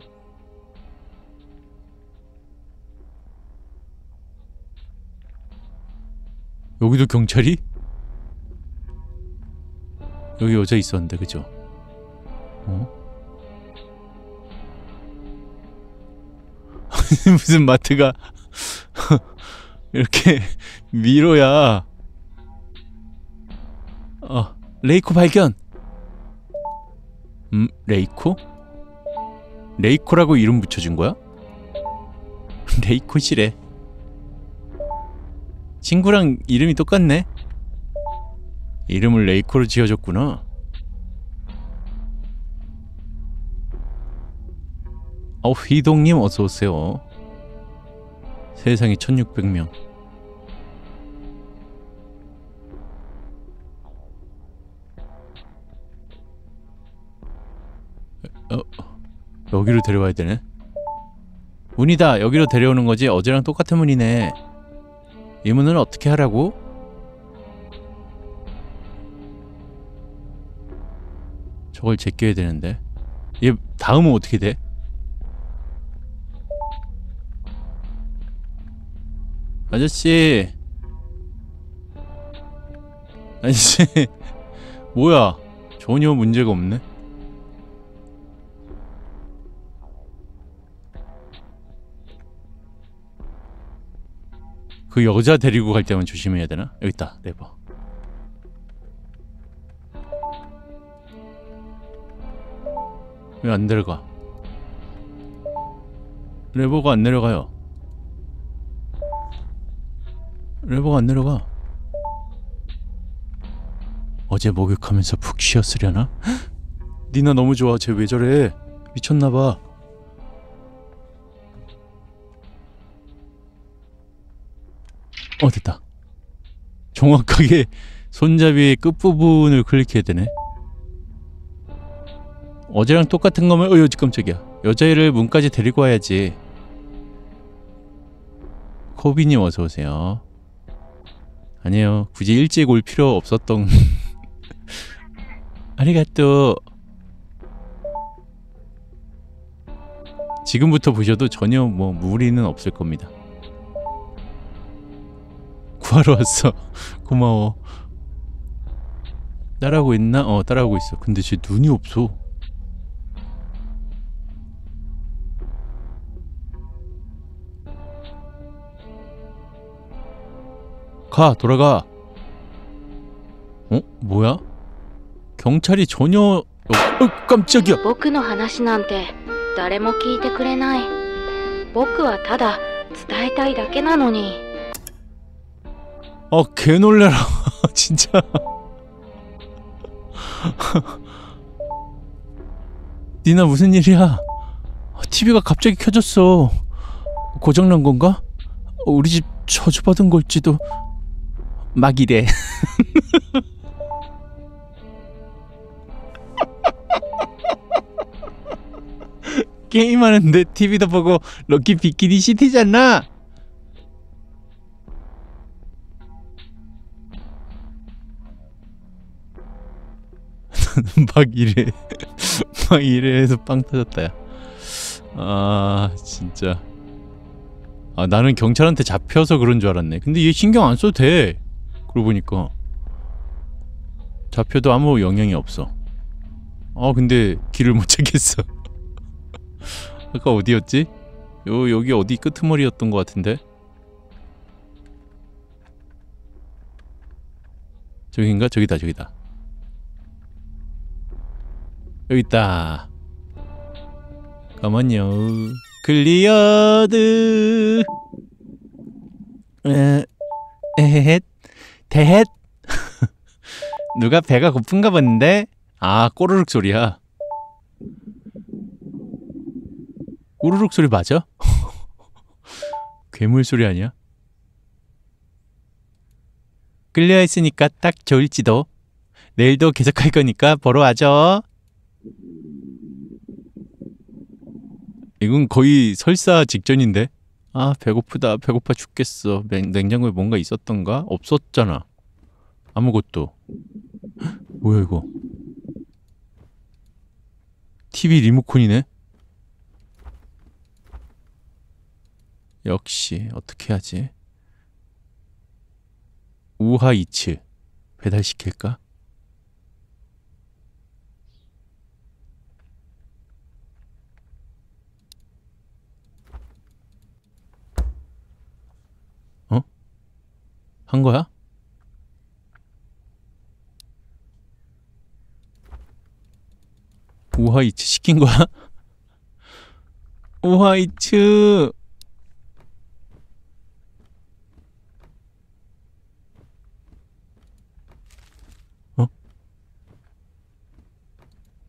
여기도 경찰이? 여기 여자 있었는데, 그죠? 어? 무슨 마트가 이렇게 미로야. 어, 레이코 발견! 음? 레이코? 레이코라고 이름 붙여준 거야? 레이코시래. 친구랑 이름이 똑같네? 이름을 레이코로 지어줬구나. 어, 휘동님 어서오세요. 세상에 천육백 명. 어, 여기로 데려와야 되네. 문이다. 여기로 데려오는 거지. 어제랑 똑같은 문이네. 이 문을 어떻게 하라고? 저걸 제껴야 되는데. 얘 다음은 어떻게 돼? 아저씨. 아저씨. 뭐야. 전혀 문제가 없네. 그 여자 데리고 갈 때만 조심해야 되나? 여기 있다. 레버. 왜 안 내려가? 레버가 안 내려가요. 레버가 안 내려가. 어제 목욕하면서 푹 쉬었으려나? 니나 너무 좋아. 쟤 왜 저래? 미쳤나봐. 어, 됐다. 정확하게 손잡이의 끝부분을 클릭해야 되네. 어제랑 똑같은 거면... 어휴, 깜짝이야. 여자애를 문까지 데리고 와야지. 코비님 어서오세요. 아니에요. 굳이 일찍 올 필요 없었던... 아리가또. 지금부터 보셔도 전혀 뭐 무리는 없을 겁니다. 구하러 왔어. 고마워. 따라오고 있나? 어, 따라오고 있어. 근데 쟤 눈이 없어. 가! 돌아가! 어? 뭐야? 경찰이 전혀... 어, 어, 깜짝이야! 僕の話なんて誰も聞いてくれない。僕はただ伝えたいだけなのに. 어, 개놀래라. 진짜. 니나 무슨 일이야? 티비가 갑자기 켜졌어. 고장난 건가? 우리 집 저주받은 걸지도. 막 이래. 게임하는데 티비도 보고. 럭키 비키니 시티잖아. 막 이래 막 이래 해서 빵 터졌다 야. 아 진짜 아 나는 경찰한테 잡혀서 그런 줄 알았네. 근데 얘 신경 안 써도 돼. 그러고 보니까 잡혀도 아무 영향이 없어. 아 근데 길을 못 찾겠어. 아까 어디였지? 요 여기 어디 끄트머리였던 것 같은데? 저긴가? 저기다 저기다 여기있다. 가만요. 클리어드. 에, 에헷 대헷. 누가 배가 고픈가 본데? 아 꼬르륵 소리야. 꼬르륵 소리 맞아? 괴물 소리 아니야? 끌려 있으니까 딱 좋을지도. 내일도 계속 할 거니까 보러 와줘. 이건 거의 설사 직전인데. 아 배고프다 배고파 죽겠어. 냉, 냉장고에 뭔가 있었던가? 없었잖아 아무것도. 헉, 뭐야 이거 티비 리모컨이네. 역시 어떻게 하지? 우하 이츠 배달시킬까? 어? 한 거야? 우하 이츠 시킨 거야? 우하 이츠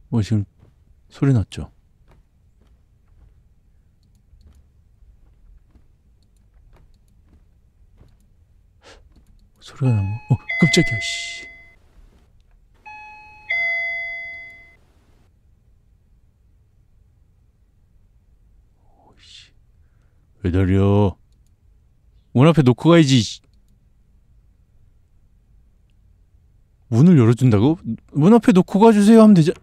뭐 지금 소리 났죠? 소리가 나고 어 깜짝이야 씨. 오씨 왜 달려? 문 앞에 놓고 가야지. 문을 열어준다고? 문 앞에 놓고 가주세요 하면 되지.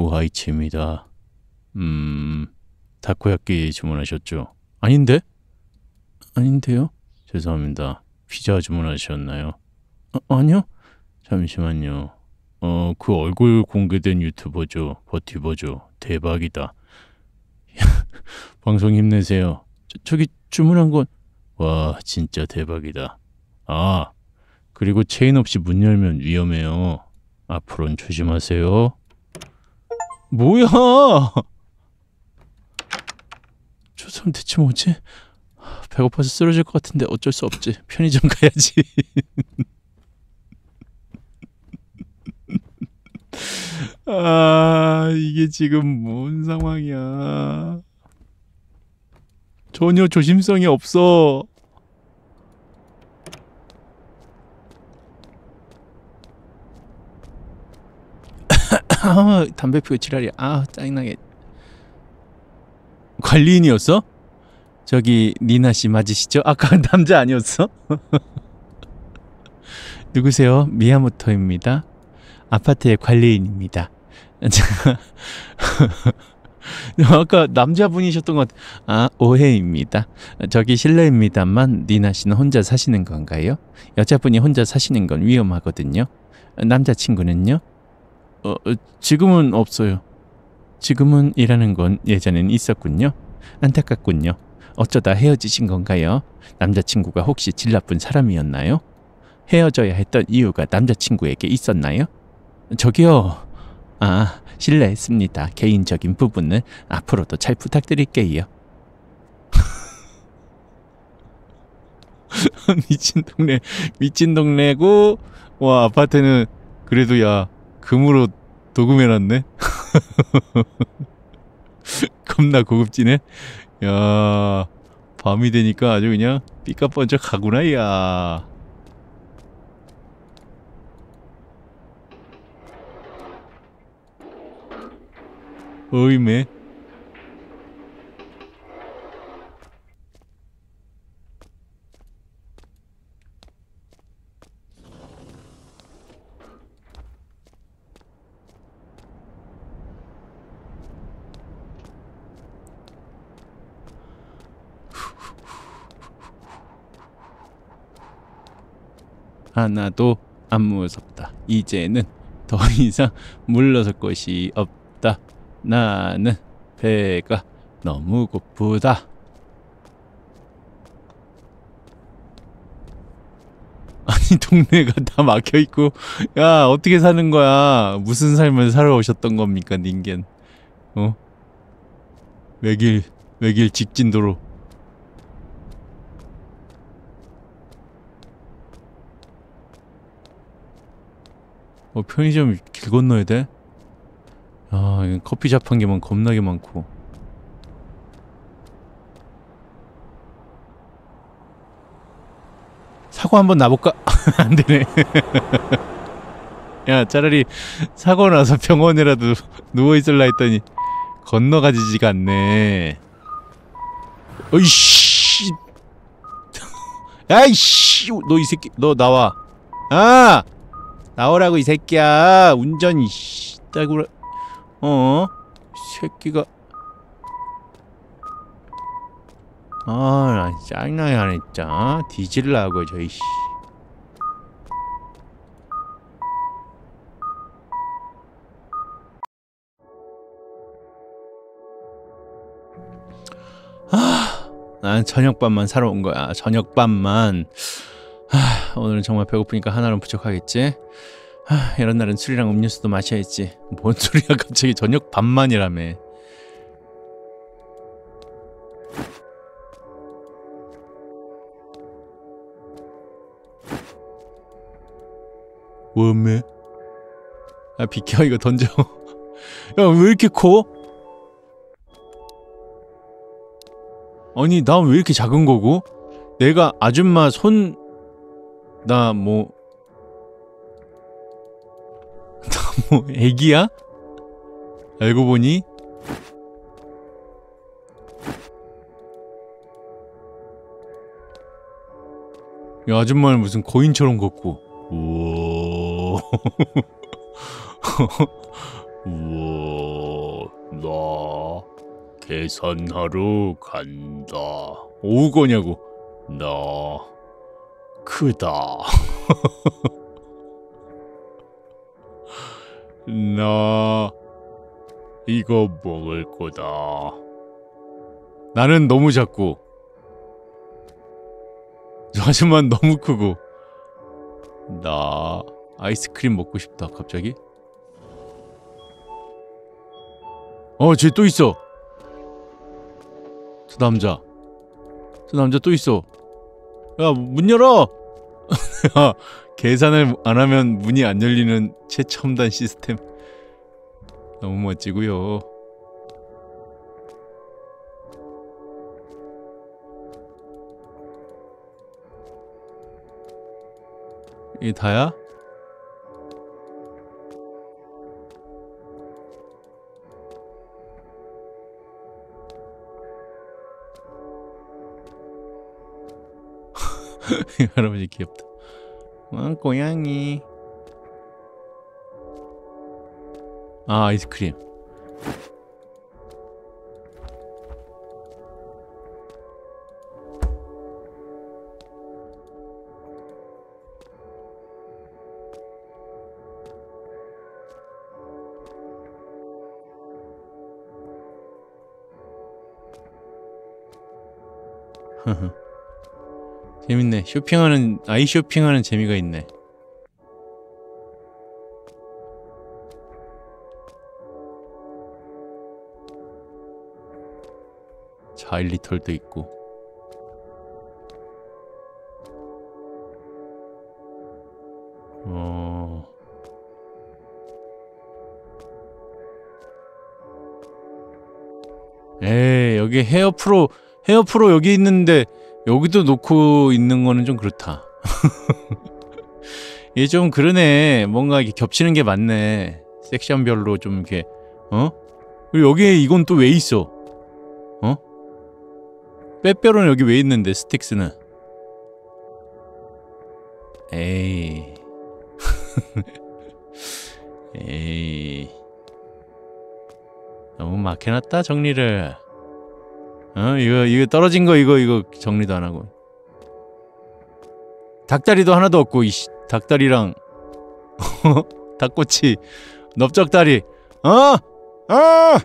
우하이치입니다. 음... 다코야끼 주문하셨죠? 아닌데? 아닌데요? 죄송합니다. 피자 주문하셨나요? 아, 아니요? 잠시만요. 어... 그 얼굴 공개된 유튜버죠. 버티버죠. 대박이다. 방송 힘내세요. 저, 저기 주문한 건... 와... 진짜 대박이다. 아! 그리고 체인 없이 문 열면 위험해요. 앞으로는 조심하세요. 뭐야! 저 사람 대체 뭐지? 배고파서 쓰러질 것 같은데 어쩔 수 없지. 편의점 가야지. 아, 이게 지금 뭔 상황이야. 전혀 조심성이 없어. 아, 담배 피고 지랄이야. 아, 짜증나게. 관리인이었어? 저기 니나씨 맞으시죠? 아까 남자 아니었어? 누구세요? 미야모토입니다. 아파트의 관리인입니다. 아까 남자분이셨던 것 같아. 아, 오해입니다. 저기 실례입니다만 니나씨는 혼자 사시는 건가요? 여자분이 혼자 사시는 건 위험하거든요. 남자친구는요? 어, 지금은 없어요. 지금은 이라는 건 예전엔 있었군요. 안타깝군요. 어쩌다 헤어지신 건가요? 남자친구가 혹시 질 나쁜 사람이었나요? 헤어져야 했던 이유가 남자친구에게 있었나요? 저기요. 아, 실례했습니다. 개인적인 부분은 앞으로도 잘 부탁드릴게요. 미친 동네, 미친 동네고 와, 아파트는 그래도 야 금으로 도금해놨네? 겁나 고급지네? 야 밤이 되니까 아주 그냥 삐까뻔쩍 가구나, 야. 어이매. 하나도 안 무섭다. 이제는 더 이상 물러설 것이 없다. 나는 배가 너무 고프다. 아니 동네가 다 막혀있고 야 어떻게 사는 거야. 무슨 삶을 살아오셨던 겁니까 닌겐. 어? 외길 외길 직진도로. 어 편의점 길 건너야 돼? 아 커피숍 한 개만 겁나게 많고. 사고 한번 나볼까? 안 되네. 야 차라리 사고 나서 병원이라도 누워있을라 했더니 건너가지지가 않네. 어이씨. 야이씨. 너 이 새끼. 너 나와. 아! 나오라고 이 새끼야. 운전 이씨. 따구라. 어어? 새끼가. 아, 나 짜증나게 안 했자. 뒤질라고, 저이 씨. 아, 난 저녁밥만 사러 온 거야. 저녁밥만. 아, 오늘은 정말 배고프니까 하나로 부족하겠지? 아, 이런 날은 술이랑 음료수도 마셔야지. 뭔 소리야, 갑자기 저녁밥만이라며. 뭐매? 아 비켜 이거 던져. 야 왜 이렇게 커? 아니 나 왜 이렇게 작은 거고? 내가 아줌마 손 나 뭐 나 뭐 애기야? 알고 보니 야 아줌마는 무슨 고인처럼 걷고. 우와. 우와, 나 계산하러 간다. 오후 거냐고. 나 크다. 나 이거 먹을 거다. 나는 너무 작고 저 아줌마는 너무 크고. 나 아이스크림 먹고 싶다. 갑자기? 어, 쟤 또 있어. 저 남자. 저 남자 또 있어. 야, 문 열어. 야, 계산을 안 하면 문이 안 열리는 최첨단 시스템. 너무 멋지고요. 이게 다야? 할아버지 귀엽다. 아, 고양이. 아, 아이스크림. 재밌네. 쇼핑하는, 아이 쇼핑하는 재미가 있네. 자일리털도 있고. 어. 에이, 여기 헤어 프로, 헤어 프로 여기 있는데, 여기도 놓고 있는 거는 좀 그렇다. 이게 좀 그러네. 뭔가 이렇게 겹치는 게 많네. 섹션별로 좀 이렇게. 어? 그리고 여기에 이건 또 왜 있어? 어? 빼빼로는 여기 왜 있는데 스틱스는? 에이. 에이. 너무 막 해놨다 정리를. 어? 이거 이거 떨어진 거 이거 이거 정리도 안 하고. 닭다리도 하나도 없고 이씨. 닭다리랑 닭꼬치, 넓적다리. 어! 어!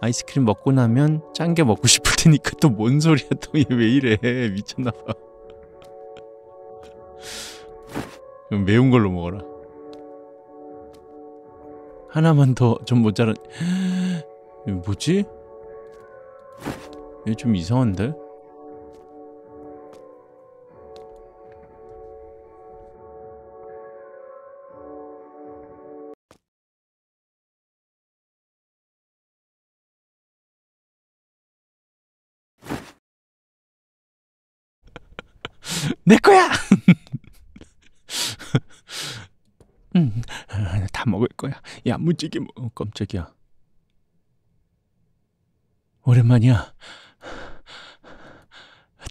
아이스크림 먹고 나면 짠 게 먹고 싶을 테니까. 또 뭔 소리야, 또 얘 왜 이래. 미쳤나봐. 그럼 매운 걸로 먹어라. 하나만 더 좀 모자란. 뭐지? 얘 좀 이상한데? 내 거야! 음, 다 먹을 거야. 야, 무지개 먹어. 깜짝이야. 오랜만이야.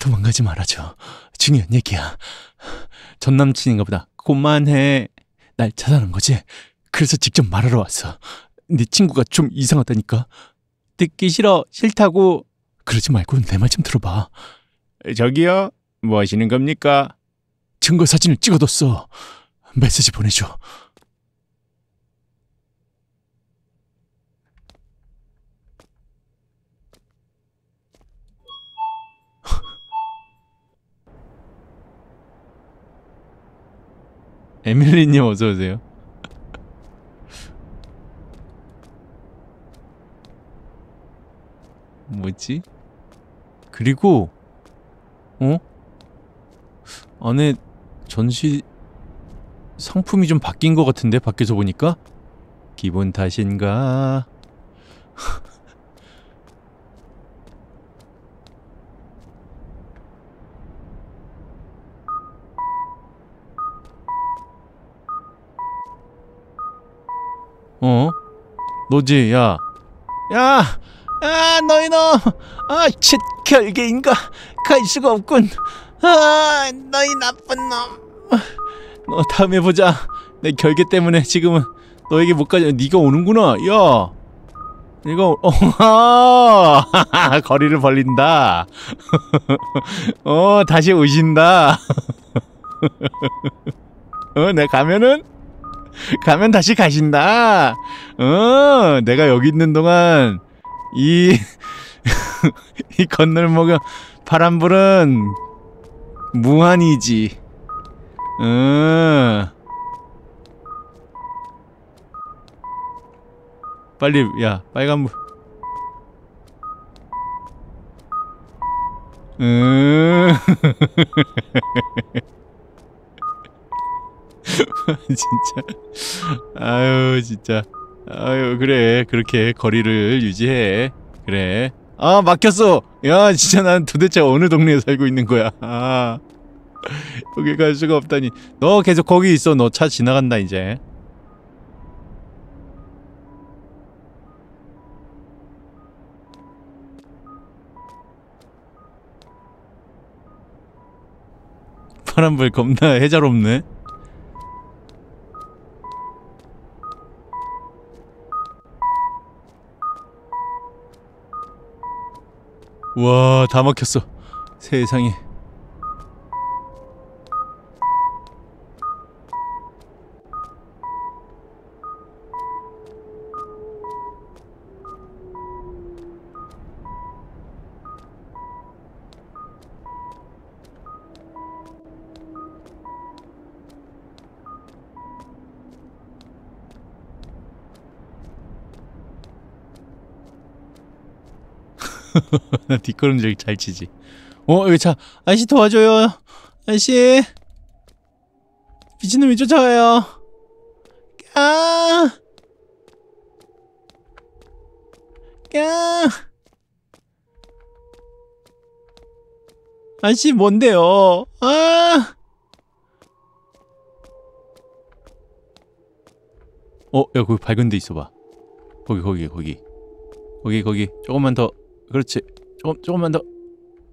도망가지 말아줘. 중요한 얘기야. 전 남친인가 보다. 그만해. 날 찾아낸 거지? 그래서 직접 말하러 왔어. 네 친구가 좀 이상하다니까. 듣기 싫어. 싫다고. 그러지 말고 내 말 좀 들어봐. 저기요? 뭐 하시는 겁니까? 증거 사진을 찍어뒀어. 메시지 보내줘. 에밀리님 어서오세요. 뭐지? 그리고 어? 안에 전시 상품이 좀 바뀐 것 같은데, 밖에서 보니까? 기분 탓인가? 어? 너지, 야. 야! 아, 너희놈! 아, 칫, 결계인가? 갈 수가 없군. 아, 너희 나쁜 놈. 너 다음에 보자. 내 결계 때문에 지금은 너에게 못 가자. 네가 오는구나. 야, 네가 오... 어, 거리를 벌린다. 어, 다시 오신다. 어, 내가 가면은 가면 다시 가신다. 어, 내가 여기 있는 동안 이 이 건널목은 파란불은 무한이지. 음. 빨리, 야, 빨간불. 음. 진짜. 아유, 진짜. 아유, 그래. 그렇게 거리를 유지해. 그래. 아, 막혔어. 야, 진짜 난 도대체 어느 동네에 살고 있는 거야. 아. 여기 갈 수가 없다니. 너 계속 거기 있어. 너 차 지나간다 이제. 파란불 겁나 해자롭네. 와, 다 막혔어. 세상에. 나 뒷걸음질 잘 치지. 어? 여기 차. 아저씨 도와줘요. 아저씨. 미친놈이 쫓아와요. 까. 까. 아저씨 뭔데요? 아. 어? 야, 거기 밝은 데 있어봐. 거기 거기 거기 거기 거기. 조금만 더. 그렇지. 조금, 조금만 더.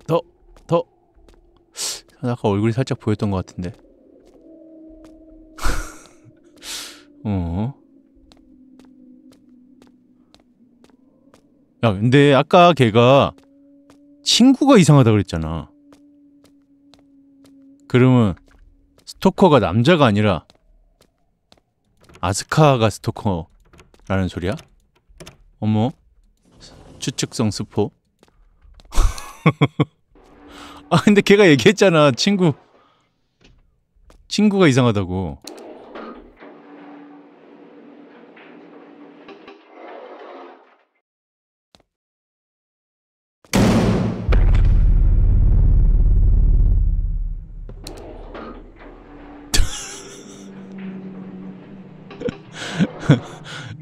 더. 더. 아까 얼굴이 살짝 보였던 것 같은데. 어. 야, 근데 아까 걔가 친구가 이상하다 그랬잖아. 그러면 스토커가 남자가 아니라 아스카가 스토커라는 소리야? 어머, 추측성 스포. 아 근데 걔가 얘기했잖아. 친구 친구가 이상하다고.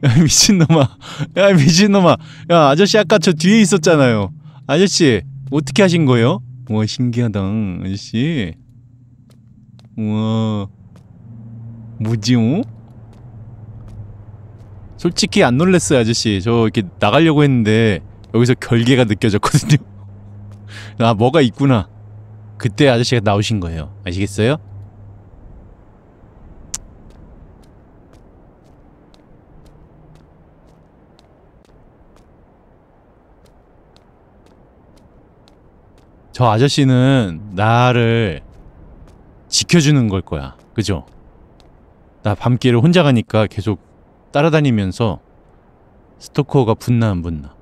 야 미친놈아, 야 미친놈아, 야 아저씨 아까 저 뒤에 있었잖아요. 아저씨 어떻게 하신 거예요? 우와 신기하다 아저씨. 우와 뭐지요? 솔직히 안 놀랬어요 아저씨. 저 이렇게 나가려고 했는데 여기서 결계가 느껴졌거든요. 아 뭐가 있구나. 그때 아저씨가 나오신 거예요. 아시겠어요? 저 아저씨는 나를 지켜주는 걸 거야. 그죠? 나 밤길을 혼자 가니까 계속 따라다니면서 스토커가 붙나 안 붙나.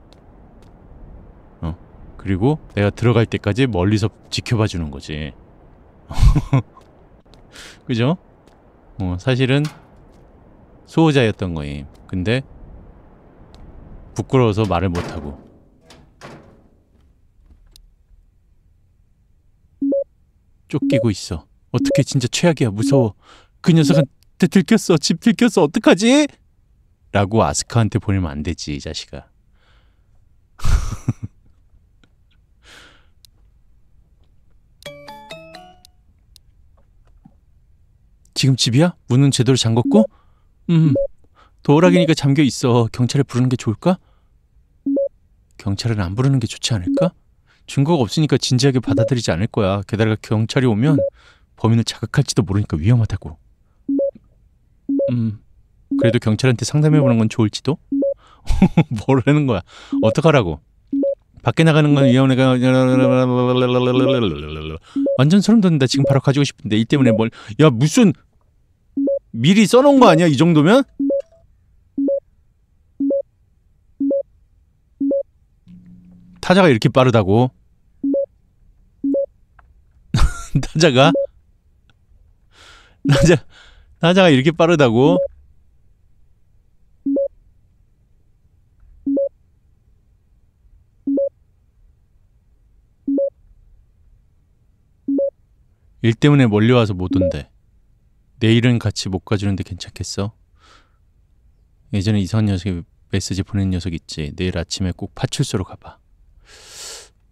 어. 그리고 내가 들어갈 때까지 멀리서 지켜봐 주는 거지. 그죠? 어, 사실은 수호자였던 거임. 근데 부끄러워서 말을 못하고. 쫓기고 있어. 어떻게 진짜 최악이야. 무서워. 그 녀석한테 들켰어. 집 들켰어. 어떡하지? 라고 아스카한테 보내면 안 되지, 이 자식아. 지금 집이야? 문은 제대로 잠궜고? 음. 도어락이니까 잠겨 있어. 경찰을 부르는 게 좋을까? 경찰은 안 부르는 게 좋지 않을까? 증거가 없으니까 진지하게 받아들이지 않을 거야. 게다가 경찰이 오면 범인을 자각할지도 모르니까 위험하다고. 음... 그래도 경찰한테 상담해보는 건 좋을지도? 뭐라는 거야. 어떡하라고. 밖에 나가는 건 위험해가... 완전 소름 돋는다. 지금 바로 가지고 싶은데 이 때문에 뭘... 야 무슨... 미리 써놓은 거 아니야? 이 정도면? 타자가 이렇게 빠르다고? 타자가? 타자, 타자가 이렇게 빠르다고? 일 때문에 몰려와서 못 온대. 내일은 같이 못 가주는데 괜찮겠어? 예전에 이상한 녀석이 메시지 보낸 녀석 있지. 내일 아침에 꼭 파출소로 가봐.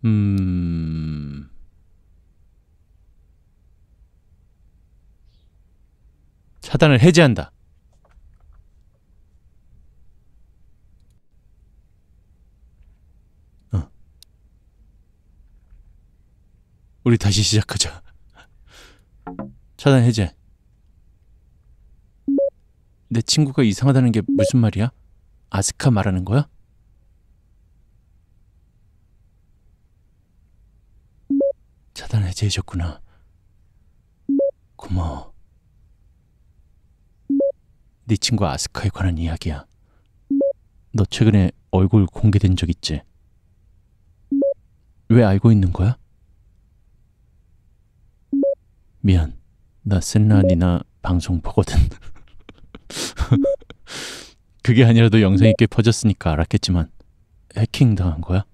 음... 차단을 해제한다. 어. 우리 다시 시작하자. 차단 해제. 내 친구가 이상하다는 게 무슨 말이야? 아스카 말하는 거야? 차단 해제해줬구나. 고마워. 네 친구 아스카에 관한 이야기야. 너 최근에 얼굴 공개된 적 있지? 왜 알고 있는 거야? 미안. 나 센란이나 방송 보거든. 그게 아니라도 영상이 꽤 퍼졌으니까 알았겠지만 해킹당한 거야?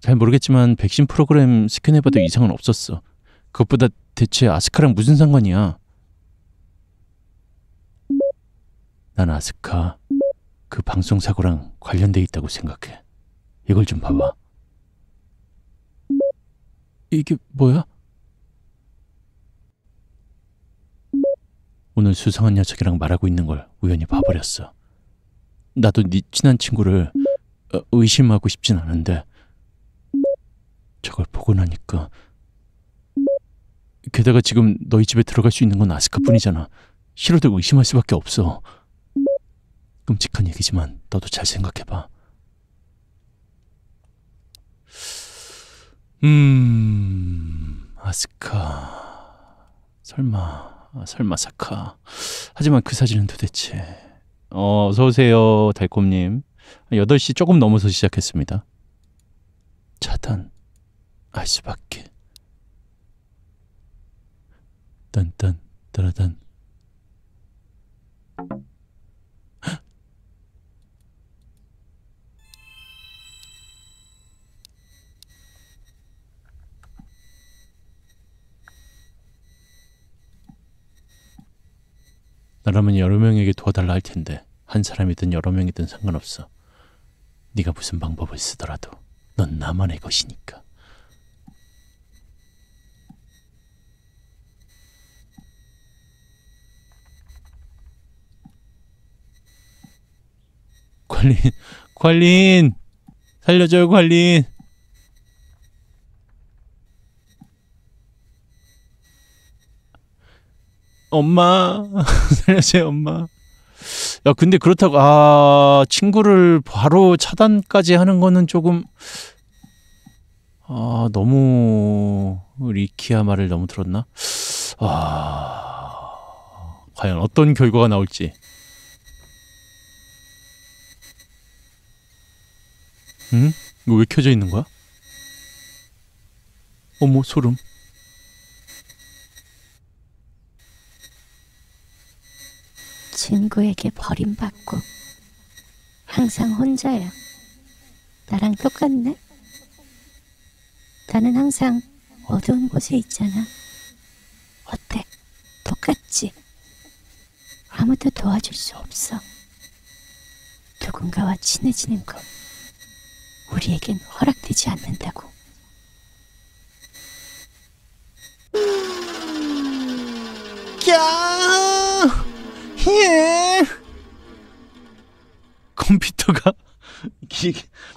잘 모르겠지만 백신 프로그램 스캔해봐도 이상은 없었어. 그것보다 대체 아스카랑 무슨 상관이야? 난 아스카 그 방송 사고랑 관련돼 있다고 생각해. 이걸 좀 봐봐. 이게 뭐야? 오늘 수상한 녀석이랑 말하고 있는 걸 우연히 봐버렸어. 나도 네 친한 친구를 의심하고 싶진 않은데 저걸 보고 나니까. 게다가 지금 너희 집에 들어갈 수 있는 건 아스카뿐이잖아. 시로도 의심할 수밖에 없어. 끔찍한 얘기지만 너도 잘 생각해봐. 음... 아스카... 설마, 아, 설마 사카. 하지만 그 사진은 도대체. 어, 어서오세요, 달콤님. 여덟 시 조금 넘어서 시작했습니다. 차단, 알 수밖에. 딴딴, 따라단. 나라면 여러 명에게 도와달라 할 텐데 한 사람이든 여러 명이든 상관없어. 네가 무슨 방법을 쓰더라도 넌 나만의 것이니까. 관린, 관린! 살려줘요, 관린! 엄마 살려줘요, 엄마. 야, 근데 그렇다고 아 친구를 바로 차단까지 하는 거는 조금 아 너무 리키야 말을 너무 들었나? 아 과연 어떤 결과가 나올지. 응? 이거 왜 켜져 있는 거야? 어머 소름. 친구에게 버림받고 항상 혼자야. 나랑 똑같네? 나는 항상 어두운 곳에 있잖아. 어때? 똑같지? 아무도 도와줄 수 없어. 누군가와 친해지는 건 우리에겐 허락되지 않는다고. 야! 예. 컴퓨터가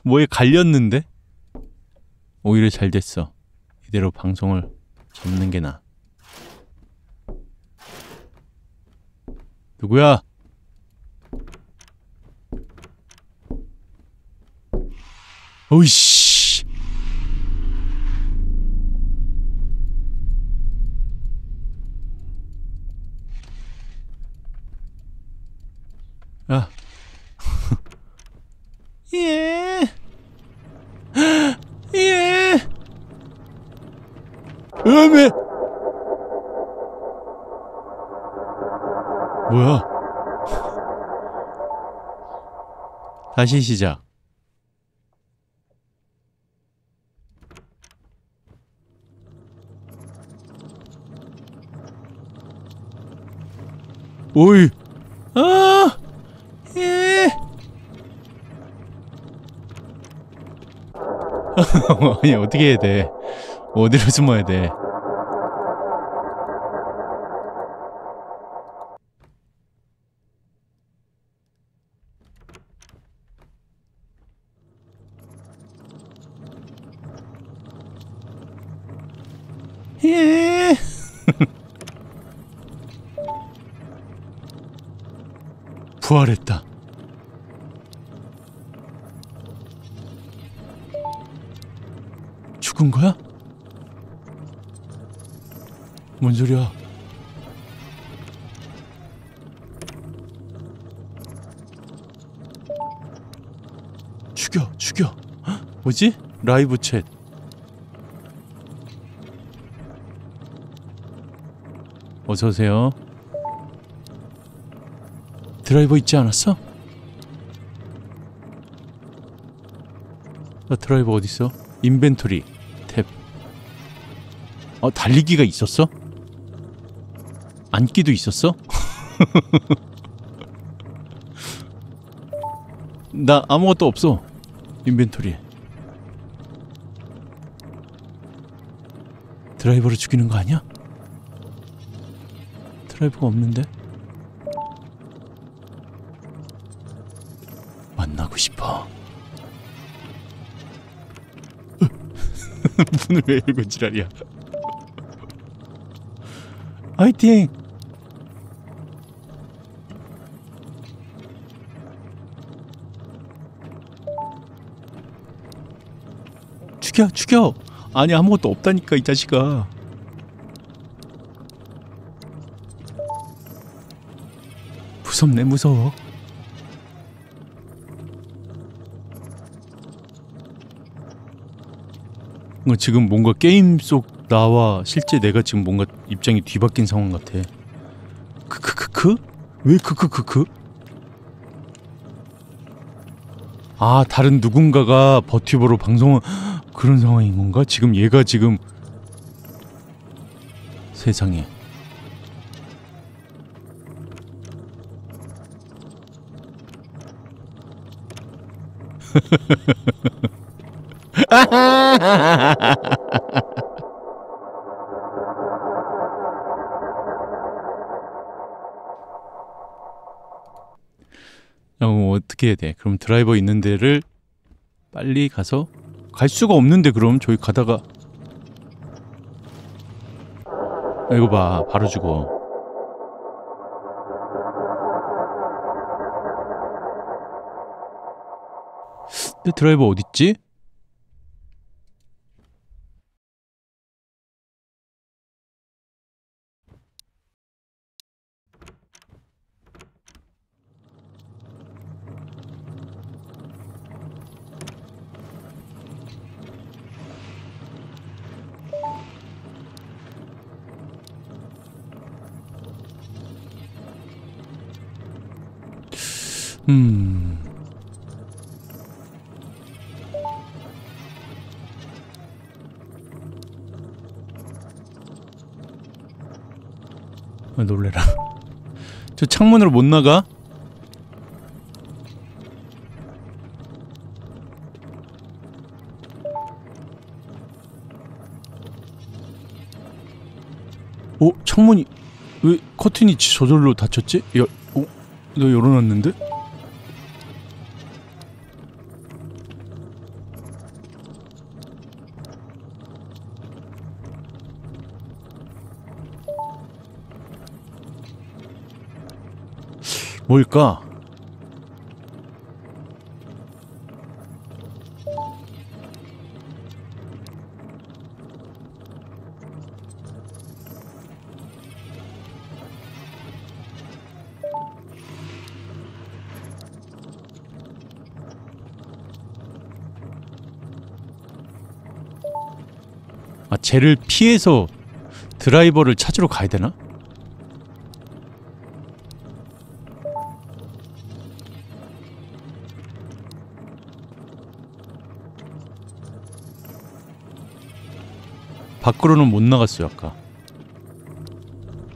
뭐에 갈렸는데? 오히려 잘 됐어. 이대로 방송을 접는 게 나아. 누구야? 오이씨. 야. 예. 예. 음에. 뭐야? 다시 시작. 오이. 아! 예. 아니 어떻게 해야 돼? 어디로 숨어야 돼? 예. 부활했다. 죽은 거야? 뭔 소리야? 죽여, 죽여. 헉, 뭐지? 라이브 챗. 어서 오세요. 드라이버 있지 않았어? 나 드라이버 어디 있어? 인벤토리 탭. 어, 달리기가 있었어? 앉기도 있었어? 나 아무것도 없어. 인벤토리에. 드라이버를 죽이는 거 아니야? 드라이버가 없는데? 만나고 싶어. 문을 왜 열고 지랄이야. 화이팅! 죽여, 죽여! 아니 아무것도 없다니까 이 자식아. 무섭네, 무서워. 지금 뭔가 게임 속 나와 실제 내가 지금 뭔가 입장이 뒤바뀐 상황 같아. 크크크크? 왜 크크크크? 아, 다른 누군가가 버튜버로 방송을... 그런 상황인 건가? 지금 얘가 지금... 세상에... 그럼 어떻게 해야 돼? 그럼 드라이버 있는 데를 빨리 가서 갈 수가 없는데. 그럼 저기 가다가 아, 이거 봐, 바로 죽어. 근데 드라이버 어딨지? 음... 아, 놀래라. 저 창문으로 못 나가? 어? 창문이... 왜 커튼이 저절로 닫혔지? 야... 어? 너 열어놨는데? 뭘까? 아, 쟤를 피해서 드라이버를 찾으러 가야 되나? 밖으로는 못 나갔어요, 아까.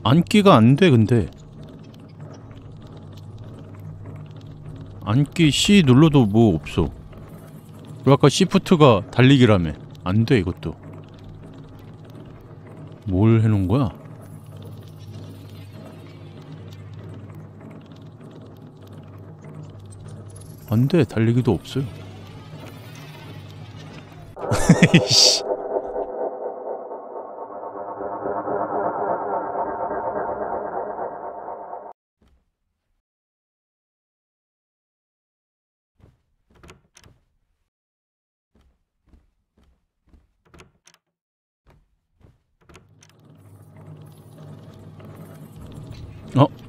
앉기가 안 돼, 근데. 앉기 씨 눌러도 뭐 없어. 그리고 아까 시프트가 달리기라며. 안 돼, 이것도. 뭘 해놓은 거야? 안 돼, 달리기도 없어요. 이씨.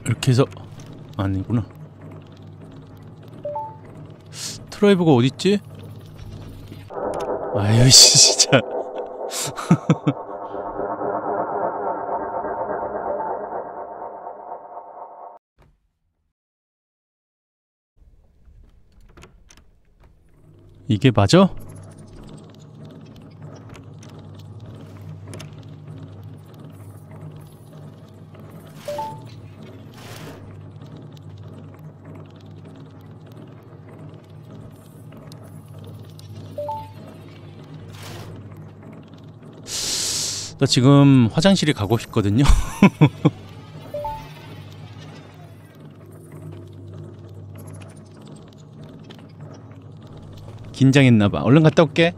이렇게 해서 아니구나. 드라이버가 어딨지? 아유 씨 진짜. 이게 맞아? 나 지금 화장실에 가고 싶거든요. 긴장했나봐. 얼른 갔다 올게.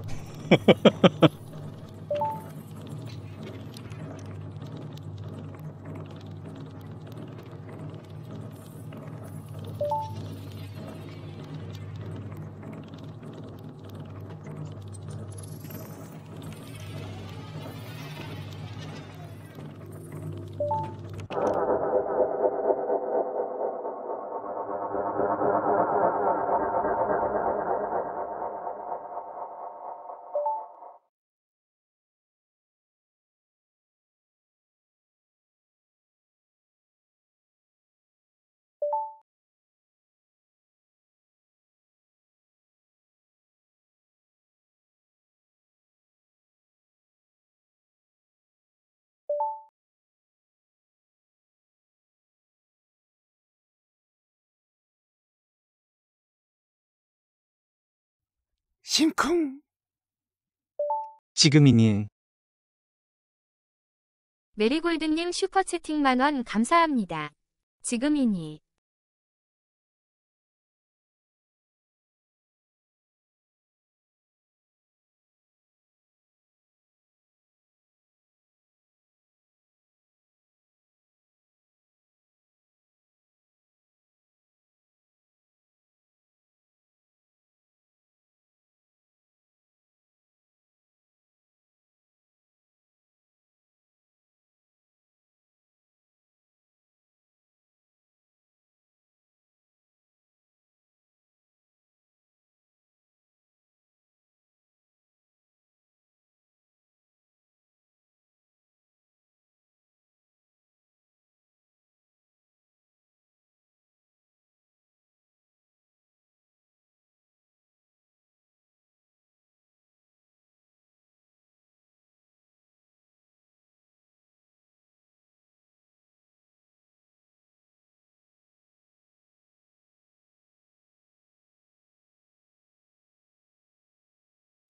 심쿵. 지금이니. 메리골드님 슈퍼채팅 만원 감사합니다. 지금이니.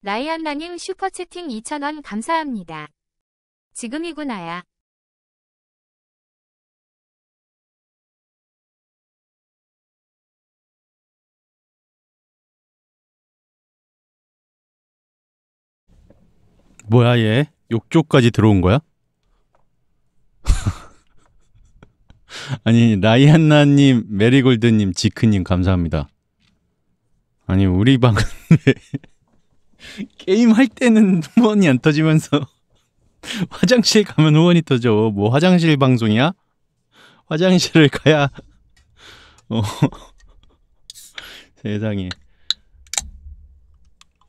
라이안라님 슈퍼채팅 이천 원 감사합니다. 지금이구나야. 뭐야 얘? 욕조까지 들어온 거야? 아니 라이안나님, 메리골드님, 지크님 감사합니다. 아니 우리 방은 왜... 게임 할 때는 후원이 안 터지면서 화장실 가면 후원이 터져. 뭐 화장실 방송이야? 화장실을 가야 어. 세상에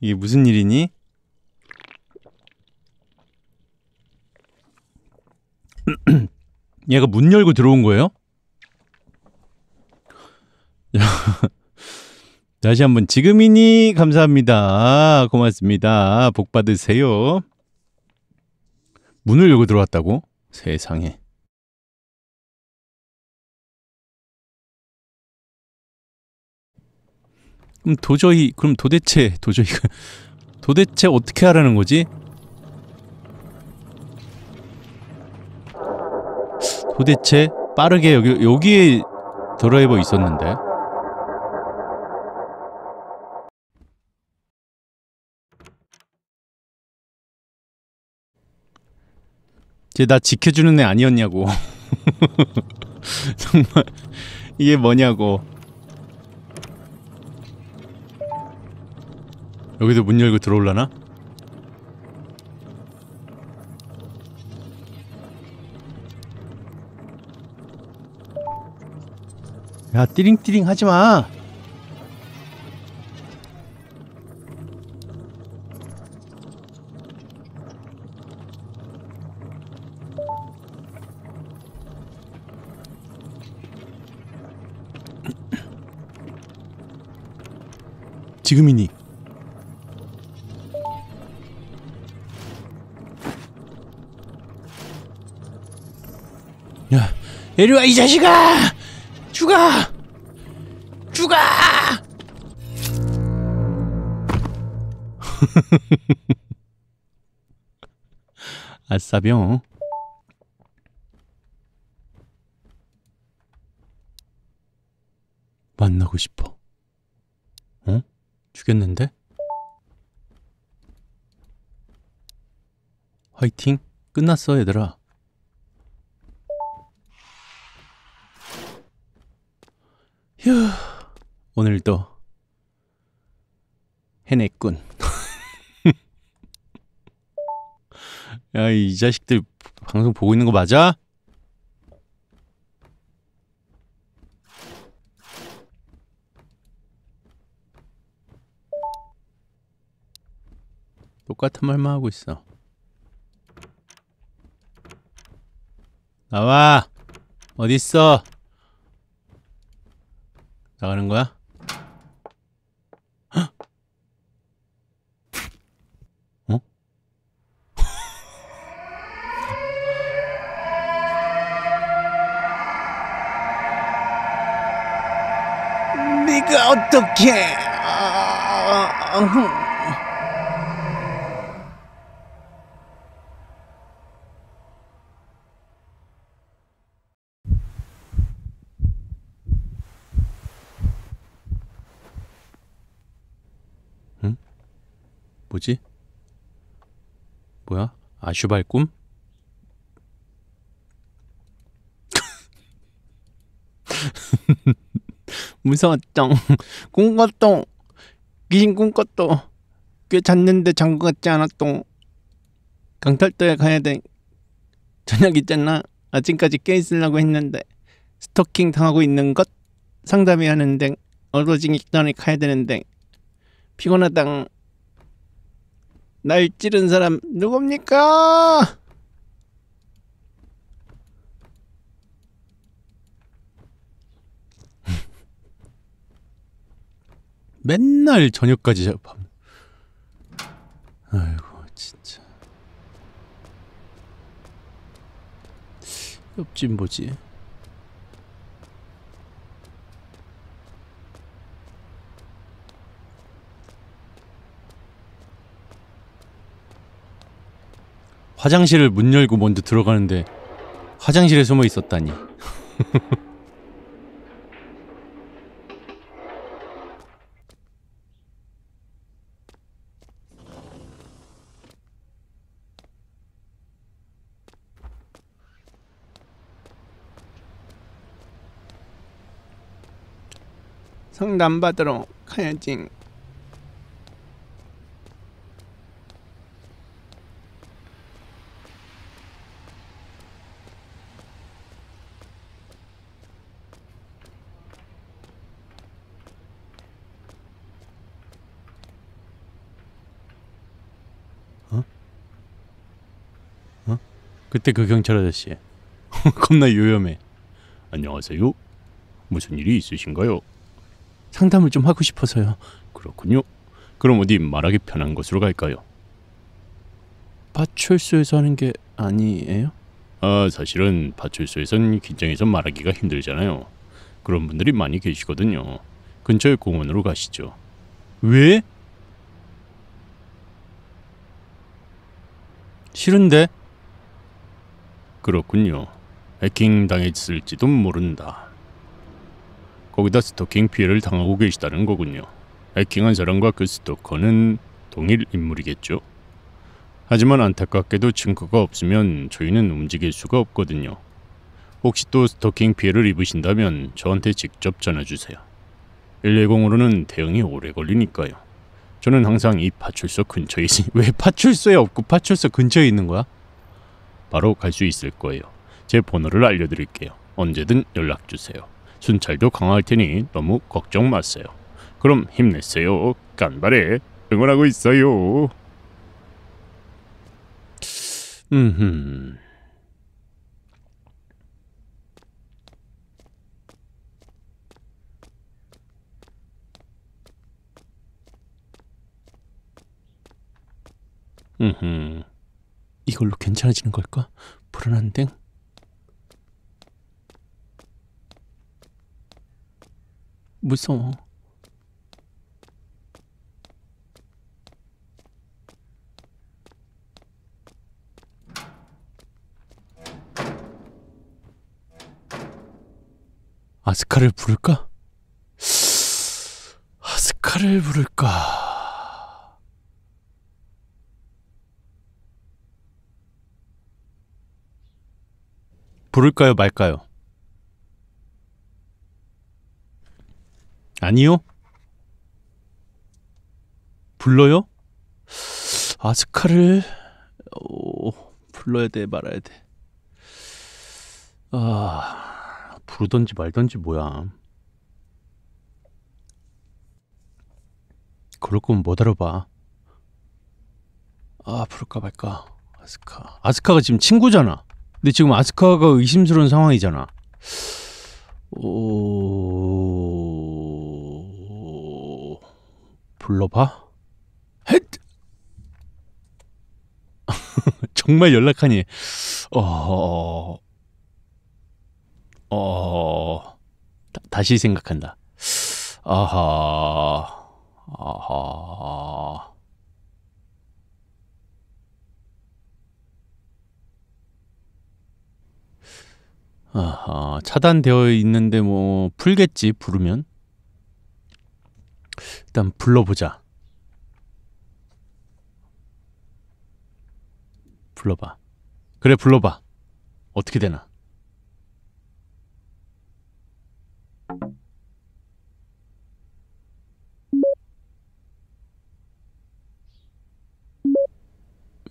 이게 무슨 일이니? 얘가 문 열고 들어온 거예요? 다시 한번 지금이니 감사합니다. 고맙습니다. 복 받으세요. 문을 열고 들어왔다고? 세상에. 그럼 도저히 그럼 도대체 도저히 도대체 어떻게 하라는 거지? 도대체 빠르게 여기 여기에 드라이버 있었는데. 쟤 나 지켜주는 애 아니었냐고. 정말 이게 뭐냐고. 여기도 문 열고 들어올라나? 야 띠링띠링 하지마. 지금이니. 야, 이리와 이 자식아! 죽어! 죽어! 아싸병. 만나고 싶어. 응? 죽였는데? 화이팅? 끝났어 얘들아. 휴, 오늘도 해냈군. 야, 이 자식들 방송 보고 있는 거 맞아? 똑같은 말만 하고 있어. 나와! 어딨어? 나가는 거야? 헉? 어? 네가 어떻게? 뭐지? 뭐야? 아슈발 꿈? 무서웠죠. 꿈꿨죠. 귀신 꿈꿨죠. 꽤 잤는데 잔 것 같지 않았죠. 강탈도에 가야 돼. 저녁 있잖아. 아침까지 깨 있으려고 했는데 스토킹 당하고 있는 것 상담이 하는데 어두워지기 전에 가야 되는데 피곤하당. 날 찌른 사람 누굽니까? 맨날 저녁까지 잡아. 아이고 진짜. 옆집 뭐지? 화장실을 문 열고 먼저 들어가는데 화장실에 숨어 있었다니. 상담 받으러 가야지. 어? 어? 그때 그 경찰 아저씨 겁나 요염해. 안녕하세요. 무슨 일이 있으신가요? 상담을 좀 하고 싶어서요. 그렇군요. 그럼 어디 말하기 편한 곳으로 갈까요? 파출소에서 하는 게 아니에요? 아, 사실은 파출소에선 긴장해서 말하기가 힘들잖아요. 그런 분들이 많이 계시거든요. 근처의 공원으로 가시죠. 왜? 싫은데? 그렇군요. 해킹 당했을지도 모른다. 거기다 스토킹 피해를 당하고 계시다는 거군요. 해킹한 사람과 그 스토커는 동일 인물이겠죠. 하지만 안타깝게도 증거가 없으면 저희는 움직일 수가 없거든요. 혹시 또 스토킹 피해를 입으신다면 저한테 직접 전화주세요. 일일공으로는 대응이 오래 걸리니까요. 저는 항상 이 파출소 근처에 있으니 왜 파출소에 없고 파출소 근처에 있는 거야? 바로 갈 수 있을 거예요. 제 번호를 알려드릴게요. 언제든 연락주세요. 순찰도 강화할 테니 너무 걱정 마세요. 그럼 힘내세요. 간발에 응원하고 있어요. 음. 음. 이걸로 괜찮아지는 걸까? 불안한 땡. 무서워. 아스카를 부를까? 아스카를 부를까? 부를까요, 말까요? 아니요? 불러요? 아스카를... 오... 불러야 돼 말아야 돼. 아... 부르던지 말던지 뭐야. 그럴 거면 뭐 다뤄봐. 아... 부를까 말까. 아스카... 아스카가 지금 친구잖아. 근데 지금 아스카가 의심스러운 상황이잖아. 오... 불러봐? 헷! 정말 연락하니. 어... 어... 다, 다시 생각한다. 아하... 아하... 아하... 차단되어 있는데 뭐... 풀겠지, 부르면? 일단 불러보자. 불러봐. 그래, 불러봐. 어떻게 되나?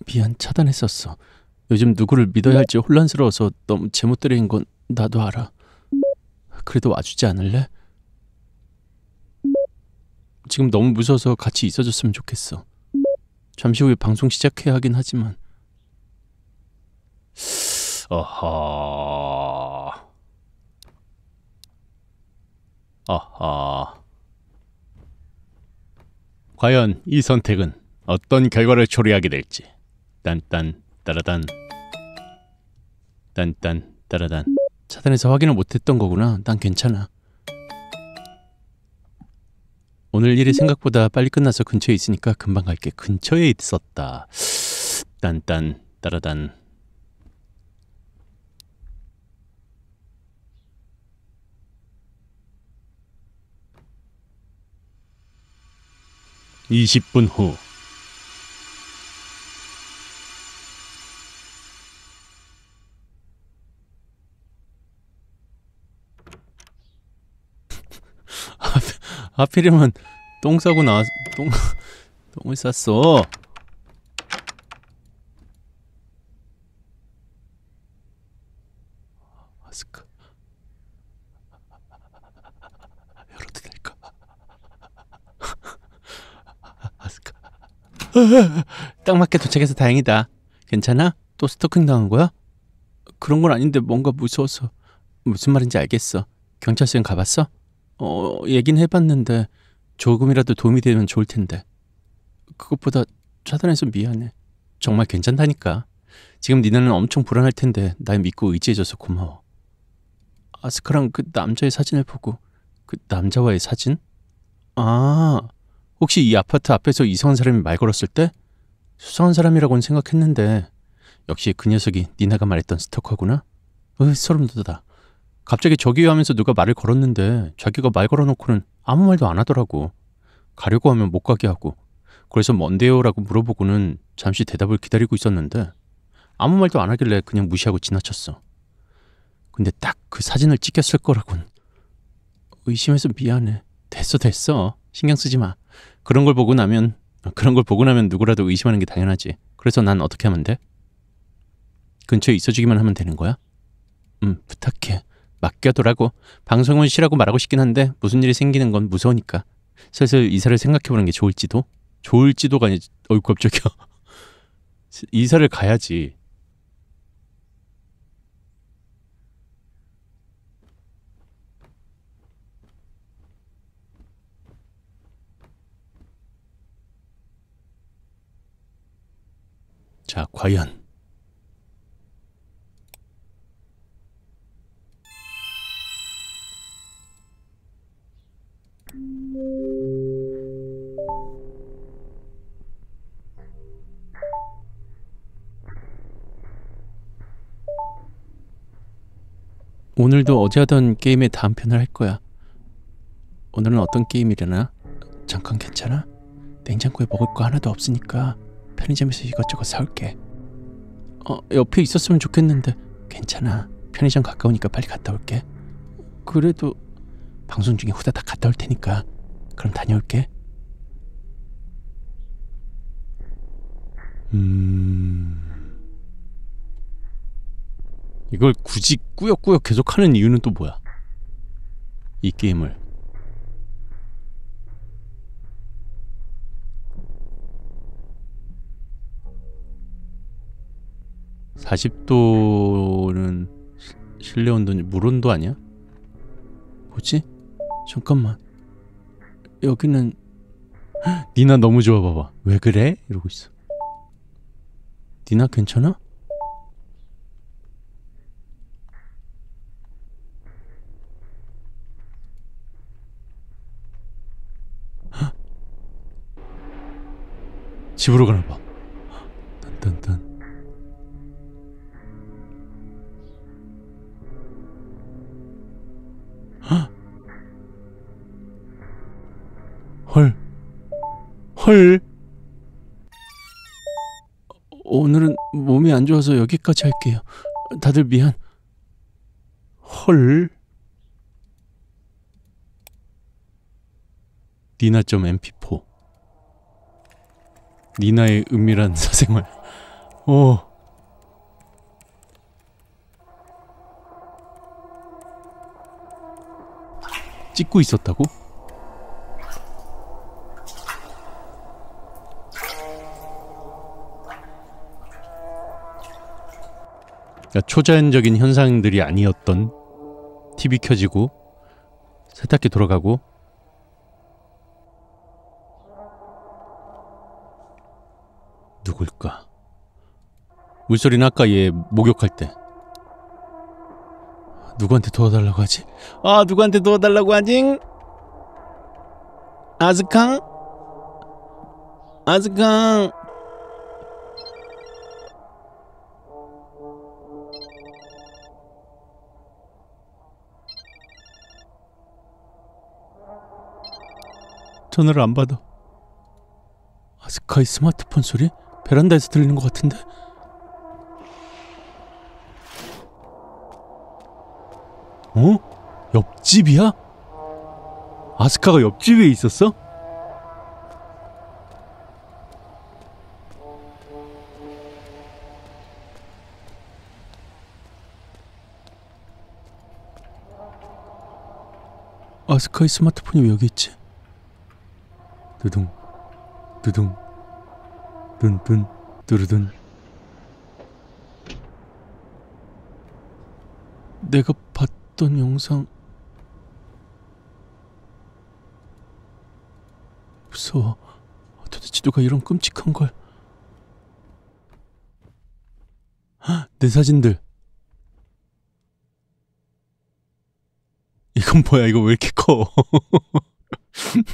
미안, 차단했었어. 요즘 누구를 믿어야 할지 혼란스러워서 너무 제멋대로인 건 나도 알아. 그래도 와주지 않을래? 지금 너무 무서워서 같이 있어줬으면 좋겠어. 잠시 후에 방송 시작해야 하긴 하지만. 어하... 어하... 과연 이 선택은 어떤 결과를 초래하게 될지. 딴딴 따라단 딴딴 따라단. 차단해서 확인을 못했던 거구나. 난 괜찮아. 오늘 일이 생각보다 빨리 끝나서 근처에 있으니까 금방 갈게. 근처에 있었다. 딴딴 따라단. 이십 분 후. 하필이면 똥 싸고 나 똥 똥을 쌌어. 아스카. 열어도 될까? 아스카. 딱 맞게 도착해서 다행이다. 괜찮아? 또 스토킹 당한 거야? 그런 건 아닌데 뭔가 무서워서. 무슨 말인지 알겠어. 경찰서엔 가봤어? 어... 얘긴 해봤는데 조금이라도 도움이 되면 좋을 텐데. 그것보다 차단해서 미안해. 정말 괜찮다니까. 지금 니네는 엄청 불안할 텐데 날 믿고 의지해줘서 고마워. 아스카랑 그 남자의 사진을 보고. 그 남자와의 사진? 아... 혹시 이 아파트 앞에서 이상한 사람이 말 걸었을 때? 수상한 사람이라고는 생각했는데 역시 그 녀석이 니네가 말했던 스토커구나? 으, 소름 돋아. 갑자기 저기요 하면서 누가 말을 걸었는데 자기가 말 걸어놓고는 아무 말도 안 하더라고. 가려고 하면 못 가게 하고. 그래서 뭔데요? 라고 물어보고는 잠시 대답을 기다리고 있었는데 아무 말도 안 하길래 그냥 무시하고 지나쳤어. 근데 딱 그 사진을 찍혔을 거라곤. 의심해서 미안해. 됐어 됐어. 신경 쓰지 마. 그런 걸 보고 나면 그런 걸 보고 나면 누구라도 의심하는 게 당연하지. 그래서 난 어떻게 하면 돼? 근처에 있어주기만 하면 되는 거야? 음, 부탁해. 맡겨두라고. 방송은 쉬라고 말하고 싶긴 한데 무슨 일이 생기는 건 무서우니까 슬슬 이사를 생각해보는 게 좋을지도. 좋을지도가 아니지. 어이 갑자기야. 이사를 가야지. 자, 과연 오늘도 어제 하던 게임의 다음 편을 할 거야. 오늘은 어떤 게임이려나? 잠깐 괜찮아? 냉장고에 먹을 거 하나도 없으니까 편의점에서 이것저것 사올게. 어, 옆에 있었으면 좋겠는데. 괜찮아. 편의점 가까우니까 빨리 갔다 올게. 그래도 방송 중에 후다닥 갔다 올 테니까. 그럼 다녀올게. 음... 이걸 굳이 꾸역꾸역 계속하는 이유는 또 뭐야? 이 게임을 사십 도는 실내 온도인지 물 온도 아니야? 뭐지? 잠깐만. 여기는 니나 너무 좋아. 봐봐. 왜 그래? 이러고 있어. 니나 괜찮아? 집으로 가나봐. 딴딴딴. 헐. 헐. 오늘은 몸이 안 좋아서 여기까지 할게요. 다들 미안. 헐. 니나 점 엠피포. 니나의 은밀한 사생활. 오. 찍고 있었다고? 그러니까 초자연적인 현상들이 아니었던 티비 켜지고 세탁기 돌아가고 누굴까? 물소리는 아까 얘 목욕할 때 누구한테 도와달라고 하지? 아 누구한테 도와달라고 하지? 아즈캉? 아즈캉 전화를 안 받아. 아스카의 스마트폰 소리? 베란다에서 들리는 것 같은데? 어? 옆집이야? 아스카가 옆집에 있었어? 아스카의 스마트폰이 왜 여기 있지? 두둥 두둥 뚠뚠 뚜루둔. 내가 봤 어떤 영상... 무서워. 도대체 누가 이런 끔찍한 걸... 헉, 내 사진들. 이건 뭐야? 이거 왜 이렇게 커?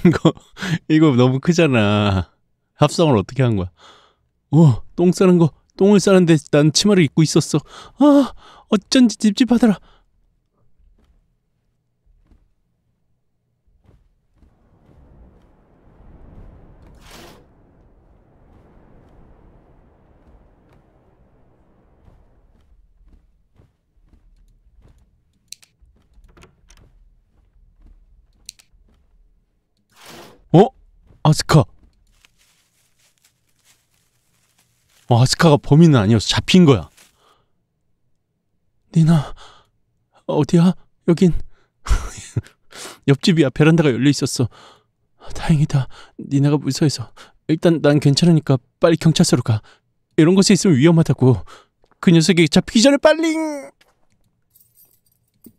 이거... 이거 너무 크잖아. 합성을 어떻게 한 거야? 오! 똥 싸는 거! 똥을 싸는데 난 치마를 입고 있었어. 아! 어쩐지 찝찝하더라. 어? 아스카. 어, 아스카가 범인은 아니어서 잡힌 거야. 니나 어디야? 여긴 옆집이야. 베란다가 열려 있었어. 다행이다. 니나가 무서워서. 일단 난 괜찮으니까 빨리 경찰서로 가. 이런 곳에 있으면 위험하다고. 그 녀석이 잡히기 전에 빨리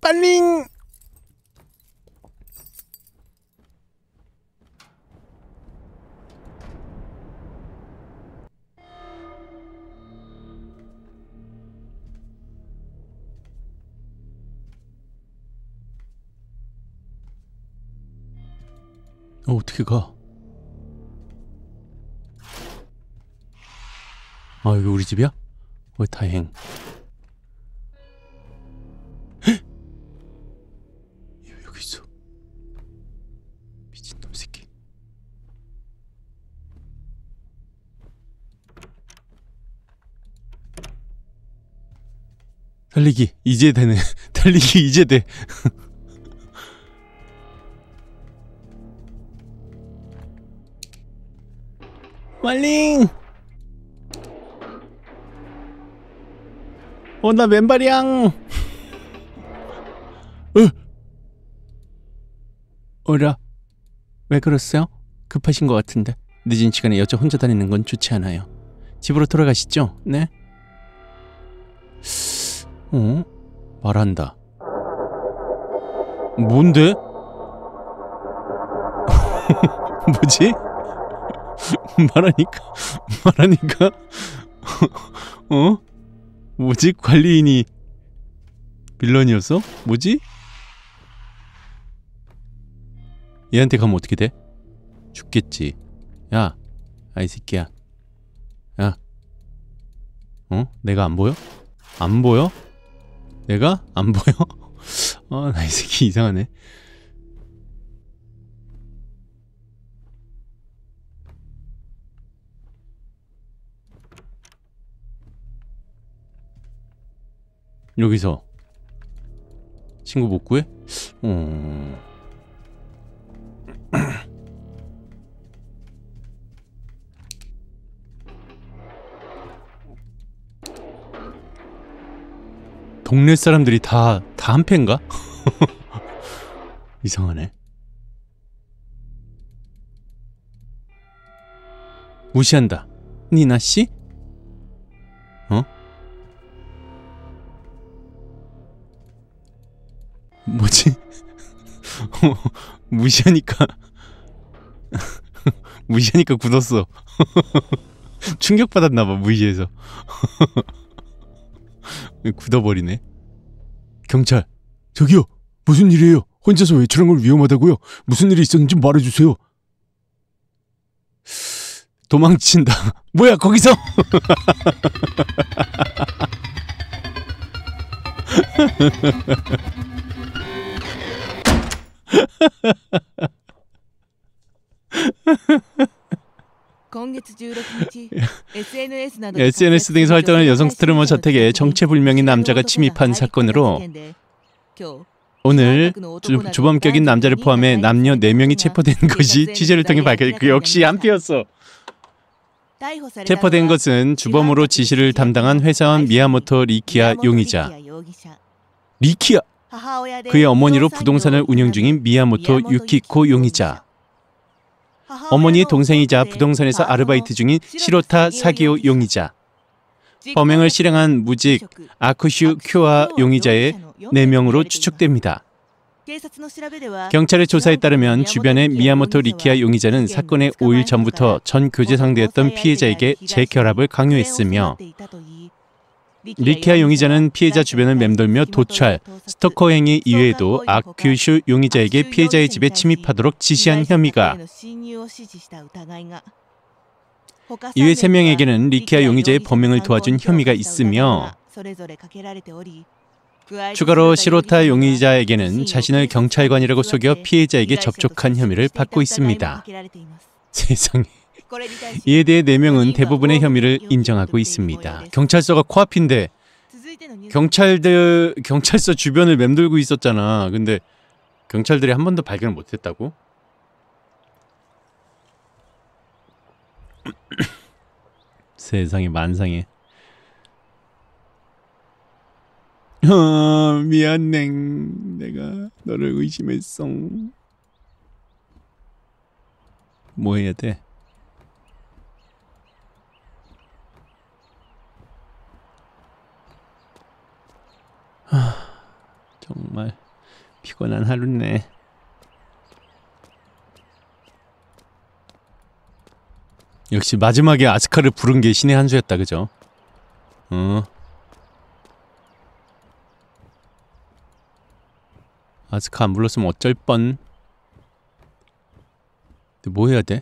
빨리. 어, 어떻게 가? 아, 여기 우리 집이야? 어, 다행. 헉! 여기 있어. 미친놈 새끼. 달리기 이제 되네. 달리기 이제 돼. 빨리! 어, 나 맨발이야! 으! 어라? 왜 그러세요? 급하신 것 같은데. 늦은 시간에 여자 혼자 다니는 건 좋지 않아요. 집으로 돌아가시죠? 네? 어? 말한다. 뭔데? 뭐지? 말하니까 말하니까 어? 뭐지? 관리인이 빌런이었어? 뭐지? 얘한테 가면 어떻게 돼? 죽겠지. 야, 아이 새끼야. 야, 어? 내가 안 보여? 안 보여? 내가 안 보여? 아, 나 이 새끼 이상하네. 여기서 친구 못 구해? 어... 동네 사람들이 다, 다 한 패인가? 이상하네. 무시한다. 니나씨? 어? 뭐지? 무시하니까 무시하니까 굳었어. 충격받았나봐. 무시해서 굳어버리네. 경찰, 저기요! 무슨 일이에요? 혼자서 외출한 걸 위험하다고요? 무슨 일이 있었는지 말해주세요. 도망친다. 뭐야 거기서? 에스엔에스 등에서 활동하는 여성 스트리머 자택에 정체불명인 남자가 침입한 사건으로 오늘 주, 주범격인 남자를 포함해 남녀 네 명이 체포된 것이 취재를 통해 밝혀졌고, 역시 한피였어. 체포된 것은 주범으로 지시를 담당한 회사원 미야모토 리키아 용의자. 리키아! 그의 어머니로 부동산을 운영 중인 미야모토 유키코 용의자. 어머니의 동생이자 부동산에서 아르바이트 중인 시로타 사기오 용의자. 범행을 실행한 무직 아쿠슈 큐아 용의자의 네 명으로 추측됩니다. 경찰의 조사에 따르면 주변의 미야모토 리키아 용의자는 사건의 오 일 전부터 전 교제 상대였던 피해자에게 재결합을 강요했으며, 리키아 용의자는 피해자 주변을 맴돌며 도찰, 스토커 행위 이외에도 아쿠슈 용의자에게 피해자의 집에 침입하도록 지시한 혐의가, 이외 세 명에게는 리키아 용의자의 범행을 도와준 혐의가 있으며, 추가로 시로타 용의자에게는 자신을 경찰관이라고 속여 피해자에게 접촉한 혐의를 받고 있습니다. 세상에. 이에 대해 네 명은 대부분의 혐의를 인정하고 있습니다. 경찰서가 코앞인데, 경찰들, 경찰서 주변을 맴돌고 있었잖아. 근데 경찰들이 한 번도 발견을 못했다고? 세상에 만상에. 아, 미안해. 내가 너를 의심했어. 뭐 해야 돼? 아, 정말 피곤한 하루네. 역시 마지막에 아스카를 부른 게 신의 한 수였다, 그죠? 어. 아스카 안 불렀으면 어쩔 뻔. 근데 뭐 해야 돼?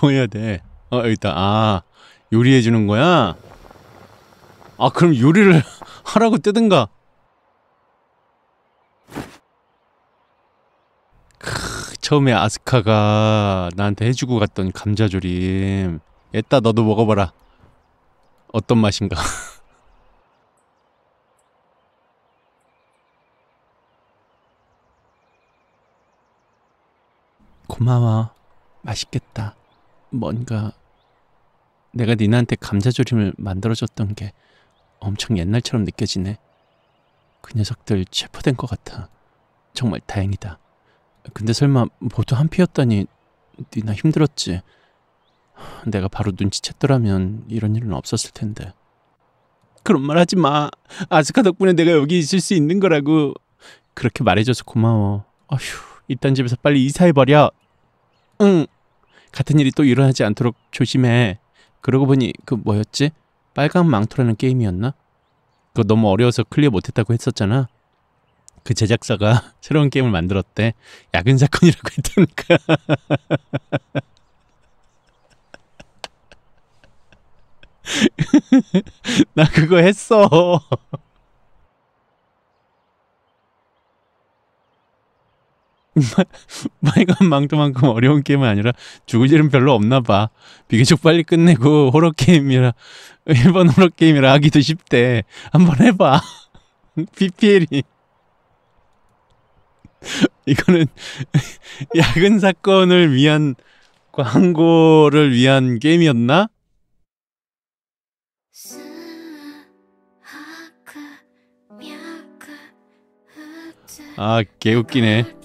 뭐 해야 돼? 어, 여기 있다. 아, 요리해 주는 거야? 아, 그럼 요리를 하라고 뜨든가. 크, 처음에 아스카가 나한테 해주고 갔던 감자조림. 에따, 너도 먹어봐라. 어떤 맛인가. 고마워. 맛있겠다. 뭔가 내가 니나한테 감자조림을 만들어줬던 게 엄청 옛날처럼 느껴지네. 그 녀석들 체포된 것 같아. 정말 다행이다. 근데 설마 모두 한피였다니. 니나 힘들었지? 내가 바로 눈치챘더라면 이런 일은 없었을 텐데. 그런 말 하지 마. 아스카 덕분에 내가 여기 있을 수 있는 거라고. 그렇게 말해줘서 고마워. 어휴, 이딴 집에서 빨리 이사해버려. 응. 같은 일이 또 일어나지 않도록 조심해. 그러고 보니 그 뭐였지? 빨간 망토라는 게임이었나? 그거 너무 어려워서 클리어 못했다고 했었잖아. 그 제작사가 새로운 게임을 만들었대. 야근 사건이라고 했다니까. 나 그거 했어. 빨간 망토만큼 어려운 게임은 아니라 죽을 일은 별로 없나봐. 비교적 빨리 끝내고 호러게임이라 일반 호러게임이라 하기도 쉽대. 한번 해봐. 비피엘이 이거는 야근 사건을 위한 광고를 위한 게임이었나? 아, 개웃기네.